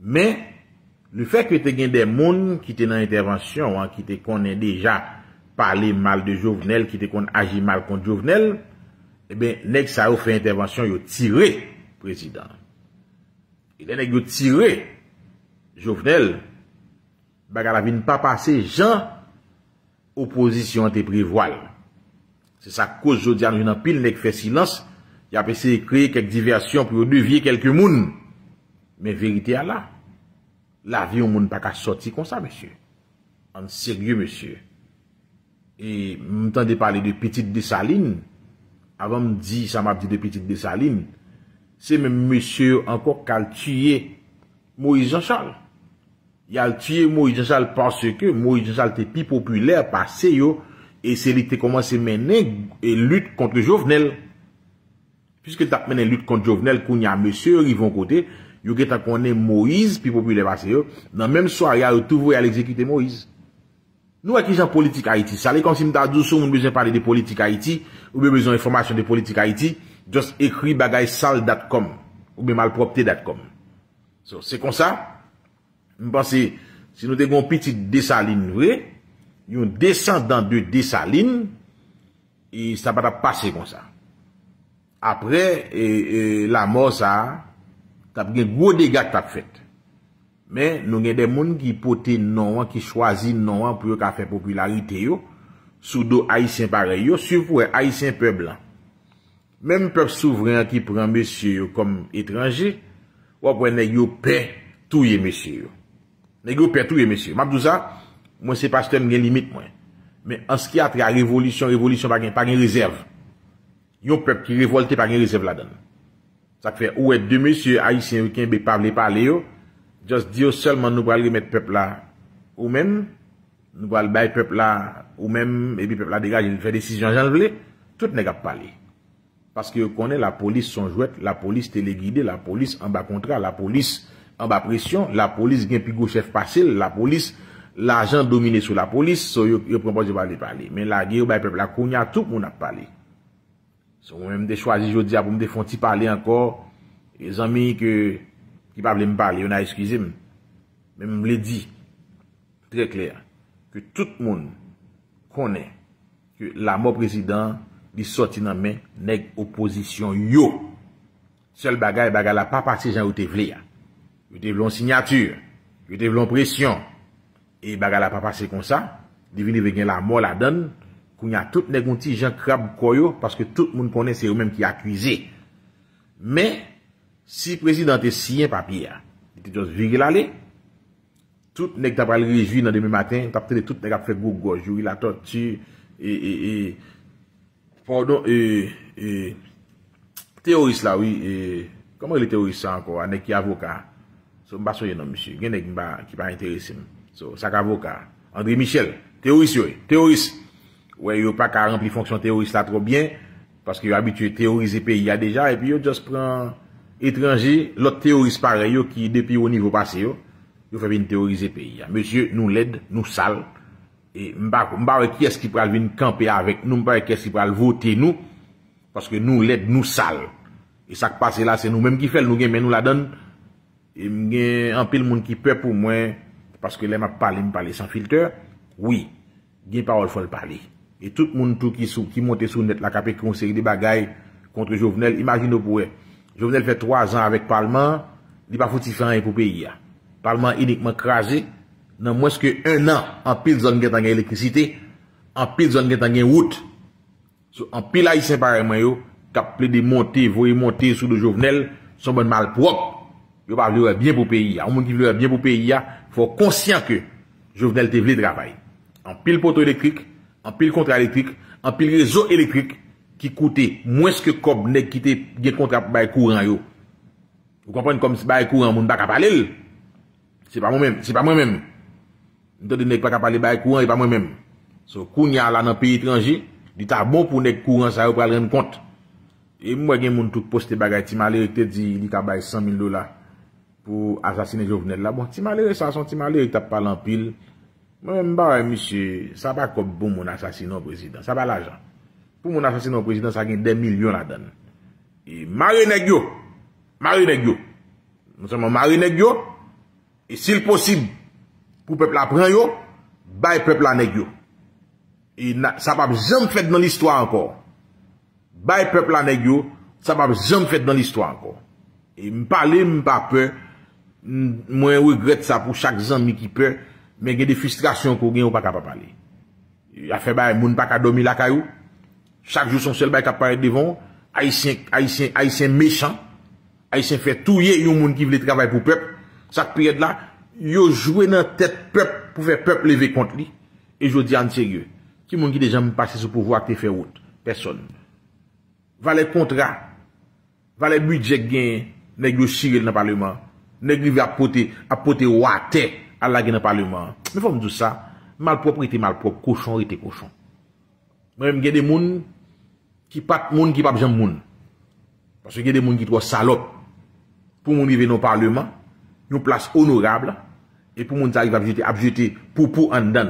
Mais le fait que t'es gain des monde qui t'es dans intervention, hein, qui te connaît déjà parler mal de Jovenel, qui te connaît agir mal contre Jovenel, eh bien nèg ça yo fait intervention, yo tiré président. Et les nèg yo tiré Jovenel, baga la vin pas passer Jean opposition te prévoile. C'est ça cause jodi a nous en pile nèg fait silence, y a essayé créer quelques diversions pour dévier quelques moun. Mais vérité à là. La vie au moun pas qu'à sortir comme ça monsieur. En sérieux monsieur. Et m'entendez parler de petite Dessaline, avant me dit ça m'a dit de petite Dessaline, c'est même monsieur encore qu'a tué Moïse Jean-Charles. Il a tué Moïse Jean-Charles parce que Moïse Jean-Charles était plus populaire, passé yo, et c'est lui qui a commencé à mener une lutte contre Jovenel. Puisque tu as mené une lutte contre Jovenel, qu'on y a monsieur, ils vont côté, il y a qu'on est Moïse, plus populaire, passé yo, dans même soirée, il a toujours exécuté Moïse. Nous, avec les gens politiques Haïti, ça, les comme si nous avons besoin de parler de politique Haïti, ou bien besoin d'informations de politique Haïti, juste écrit bagaysal point com, ou bien malpropreté point com. So, c'est comme ça. Je pense que si nous avons une petite Dessaline vraie, un descendant de Dessaline, et ça va passer comme ça. Après et, et, la mort, ça a un gros dégât qui a fait. Mais nous avons des gens qui portent non, qui choisissent non pour faire popularité, sous dos haïtien pareil, sur haïtien peuple blanc. Même peuple souverain qui prend monsieur comme étranger, ou après une paix. Tout y est, monsieur. Nègre père, tout y est, monsieur. Mabdouza, moi, c'est pas que j'ai limite, moi. Mais en ce qui a trait à la révolution, révolution, pas de réserve. Yon peuple qui révolte, pas de réserve là-dedans. Ça fait, ou est deux monsieur haïtiens qui ne parlent pas, juste dire seulement, nous allons remettre peuple là, ou même, nous allons bailler peuple là, ou même, et puis peuple là, dégage, il fait décision, j'en veux, tout n'est qu'à parler. Parce que, qu'on est la police son jouet, la police téléguidée, la police en bas contrat, la police en bas pression, la police gagne pigo chef passé, la police, l'argent dominé sur la police, so yo, yo propose de parler parler. Mais la guerre, bah, peuple, la kounya, tout, on a parlé. So, même des choisis, je dis, pour me défendre, parler encore, les amis que, qui pas me parler, on a excusé, même, me l'ai dit, très clair, que tout le monde connaît que la mort président, il sorti dans main, nèg opposition, yo. Seul bagay, bagay, la pas passé, j'en ou te vle ya. Yo te vlon signature, yo te vlon pression, et baga la pas passé comme ça, devine vegen la mort la donne, qu'on y a tout nèg un ti jan krab koyo, parce que tout moun connaît c'est eux même qui accusé. Mais, si président te signé papier, il te juste viré l'aller, tout nèg t'a pral réjouir dans demain matin, t'a peut-être tout nèg a fait gogo, jouer la tortue, et, et, et, pardon, et, et, théoriste là, oui, et, comment le théoriste ça encore, un nèg qui avocat, so mba soye non monsieur gen nèg mba qui pas intéressé so sak avocat André Michel théoriste théoriste ouais yo pas ka remplir fonction théoriste là trop bien parce que yo habitué théoriser pays y a déjà et puis yo just prend étranger l'autre théoriste pareil yo qui depuis au niveau passé yo yo fait venir théoriser pays ya monsieur nous l'aide nous sale et mba mba qui est-ce qui pral venir camper avec nous mba qui est-ce qui pral voter nous parce que nous l'aide nous sale et ça qui passe là c'est nous même qui fait nous gen mais nous la donne. Et m'en pile moun qui peur pour moi, parce que les m'a parlé, m'a parlé sans filtre. Oui. gen parole faut le parler. Et tout le monde tout qui sou, qui monte sur net la capé qui conseille des bagailles contre Jovenel, imaginez pour eux. Jovenel fait trois ans avec le Parlement, il pas foutu faire rien pour pays. Le Parlement uniquement crasé, dans moins que un an, en pile zone qui a gagné l'électricité, en pile zone qui a gagné route, en pile haïtien pareil yo, qui a plaidé monter, voyer monter sous le Jovenel, son bon malpropre. Il ne veut pas bien pour le pays. Un monde qui veut bien pour le pays, il faut conscient que Jovenel te veut travail. En pile poteau électrique, en pile contrat électrique, en pile réseau électrique, qui coûtait moins que comme nèg qui était des contrats pour bail courant yo. Vous comprenez comme si bail courant moun pas ka parler. C'est pas moi même, c'est pas moi même. N'tande nèg pas ka parler bail courant, c'est pas moi même. So kounya là dans pays étranger, dit ta bon pour nèg courant ça yo pral rendre compte. Et moi gen moun tout poster bagay ti malheureux te dit li ka bail cent mille dollars pour assassiner Jovenel là. Bon, ti malheureux ça son ti malheureux t'a parlé en pile. Moi même bah monsieur, ça pas comme bon mon assassinat président, ça pas l'argent. Pour mon assassinat au président, ça gagne des millions là-dedans. Et marionnette yo, marionnette yo, nous sommes marionnette yo, et s'il possible, pour peuple la prend yo, bail peuple la nèg yo. Et ça va jamais fait dans l'histoire encore. Bail peuple la nèg yo, ça va jamais fait dans l'histoire encore. Et me parler, me pas peur, moi regrette ça pour chaque ami qui peur, mais il y a des frustrations qu'on gagne ou pas capable parler. Il a fait bail, moun pas dormir la caillou. Chaque jour, son seul bail qui apparaît devant, haïtien, haïtien, haïtien méchant, haïtien fait touiller, yon moun qui veut travailler pour peuple. Chaque période là, yon joué dans tête peuple, pour faire peuple lever contre lui. Et je dis en sérieux, qui moun qui déjà me passe sous pouvoir qui fait route? Personne. Valait contrat, valait budget gain, nèg yo chiré dans le parlement, nèg li va poter, à poter ouate, à la gain dans le parlement. Mais faut me dire ça, malpropreté, malpropre, cochon, était cochon. Même il y a des gens qui pas moun qui pas j'aime moun parce que il y a des gens qui sont salopes pour moun arriver dans parlement une place honorable et pour moun arriver à jeter à jeter pour pour en dedans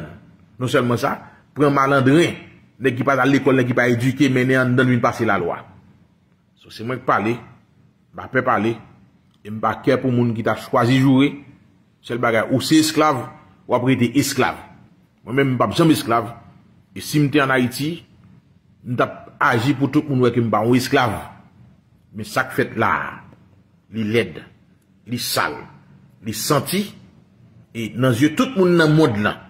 non seulement ça prend malandrin nèg qui pas à l'école nèg qui pas éduqué mais en dedans vient passer la loi so, c'est moi qui parler m'a pas parler et m'a cœur pour moun qui t'a choisi jouer seul bagarre ou c'est esclave ou après t'es esclave moi même pas jamais esclave. Et si m'étais en Haïti, m'tap agi pour tout le monde qui m'ba un esclave. Mais ça que fait là, li led, li sale, li senti, et dans yeux tout le monde dans le monde là,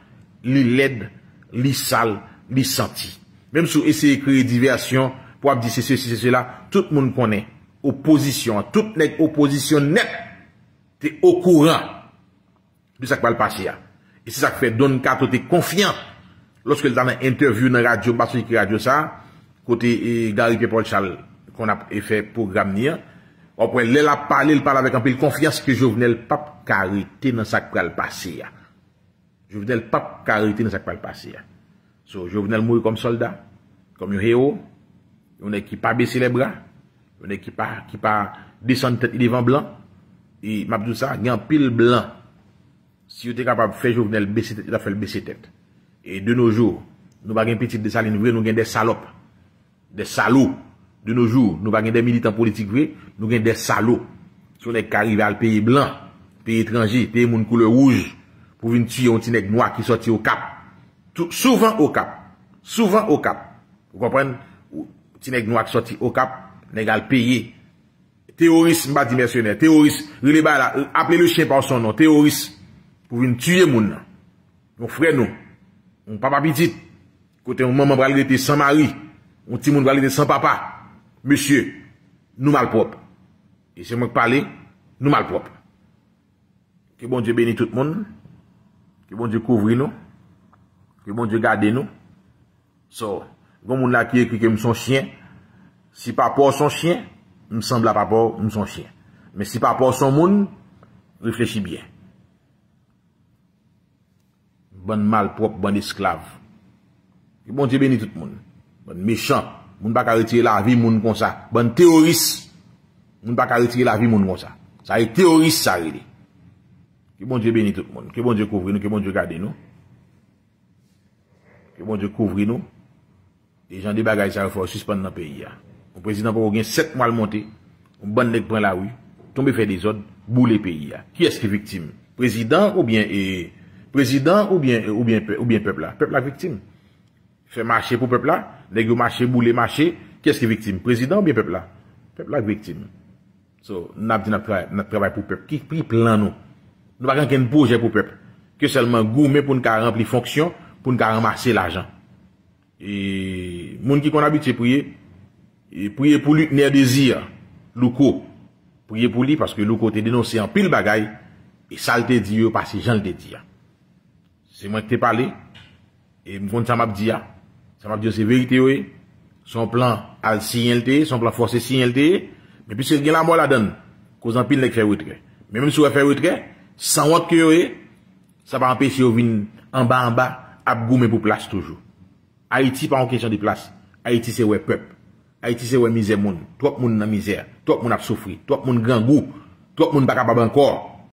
li led, li sale, li senti. Même si vous essayez de créer diversion, pour dire ceci, ceci, cela, tout le monde connaît. Opposition, toute opposition net, t'es au courant de ça qui va le passer. Et c'est ça que fait Don Kato, t'es confiant. Lorsque dans une interview dans la radio, parce que la radio ça, côté Gary Pierre-Paul Charles, qu'on a fait programme nia, après elle a parlé, elle parle avec un peu de confiance que Jovenel Pape carité dans sa pral passé. Jovenel Pape carité dans sa pral passé. So, Jovenel mourit comme soldat, comme un héros, on est qui pas baisser les bras, on est qui pas, qui pas descendre tête devant blanc, et m'a dit ça, il y a un pile blanc. Si vous êtes capable de faire Jovenel baisser tête, il a fait le baisser tête. Et de nos jours, nous n'avons pas de petites Dessaline vraies, nous avons des salopes, des salauds. De nos jours, nous n'avons pas des militants politiques vrais, nous avons des salauds. Si on est arrivé à le pays blanc, pays étranger, pays moun couleur rouge, pour venir tuer un petit nègre noir qui sortit au cap. Tout, souvent au cap. Souvent au cap. Vous comprenez? Un petit nègre noir qui sortit au cap, nègre à le payer. Terroriste, m'a dit mercenaire, terroriste, appelez le chien par son nom, terroriste, pour venir tuer moun. Mon frère nous. On papa petit, côté on maman va l'aider sans mari, on petit monde va l'aider sans papa. Monsieur, nous malpropres. Et c'est moi qui parle, nous malpropres. Que bon Dieu bénisse tout le monde. Que bon Dieu couvre nous. Que bon Dieu garde nous. So, bon monde là qui écrit que me son chien. Si papa son chien, me semble à papa me son chien. Mais si papa son monde, réfléchis bien. Bon malpropre, bon esclave. Et bon Dieu bénit tout le monde. Bon méchant, moun pas retirer la vie moun comme ça. Bon terroriste, moun pas retirer la vie moun comme ça. Ça est terroriste ça relé. Que bon Dieu bénit tout le monde. Que bon Dieu couvre nous, que bon Dieu garde nous. Que bon Dieu couvre nous. Les gens des bagages ça faut suspendre dans le pays. Le président pour gagner sept mois le monter, on bande nèg prend la rue, tomber faire des ordres, bouler pays. Qui est-ce qui est victime? Président ou bien et Président ou bien, ou bien, ou bien peuple là. Peuple la victime. fait marché pour peuple là, nèg yo marché boule marché, qu'est-ce qui victime, président ou bien peuple là? Peuple là victime. So, n'a dit n'a travail pour peuple qui pris plan nous. Nous pas qu'un projet pour peuple, que seulement gourmet pour nous remplir fonction, pour nous ramasser l'argent. Et moun qui qu'on habitué prier et prier pour lui né désir, Louko. Prier pour lui parce que Louko te dénoncé en pile bagaille et ça le te dit parce que Jean le te dit. C'est moi qui t'ai parlé et me compte ça m'a dit ça m'a dit c'est vérité oui. Son plan al signaler, son plan forcé signaler, mais puis c'est la mort la donne cause en pile les fait retrait. Mais même si on fait retrait sans honte que ça va empêcher au vin en bas en bas à goumer pour place toujours. Haïti pas en question de place. Haïti c'est ouais peuple. Haïti c'est ouais misère monde. Trop monde dans misère, trop monde a souffrir, trop monde grand goût, trop monde pas capable encore.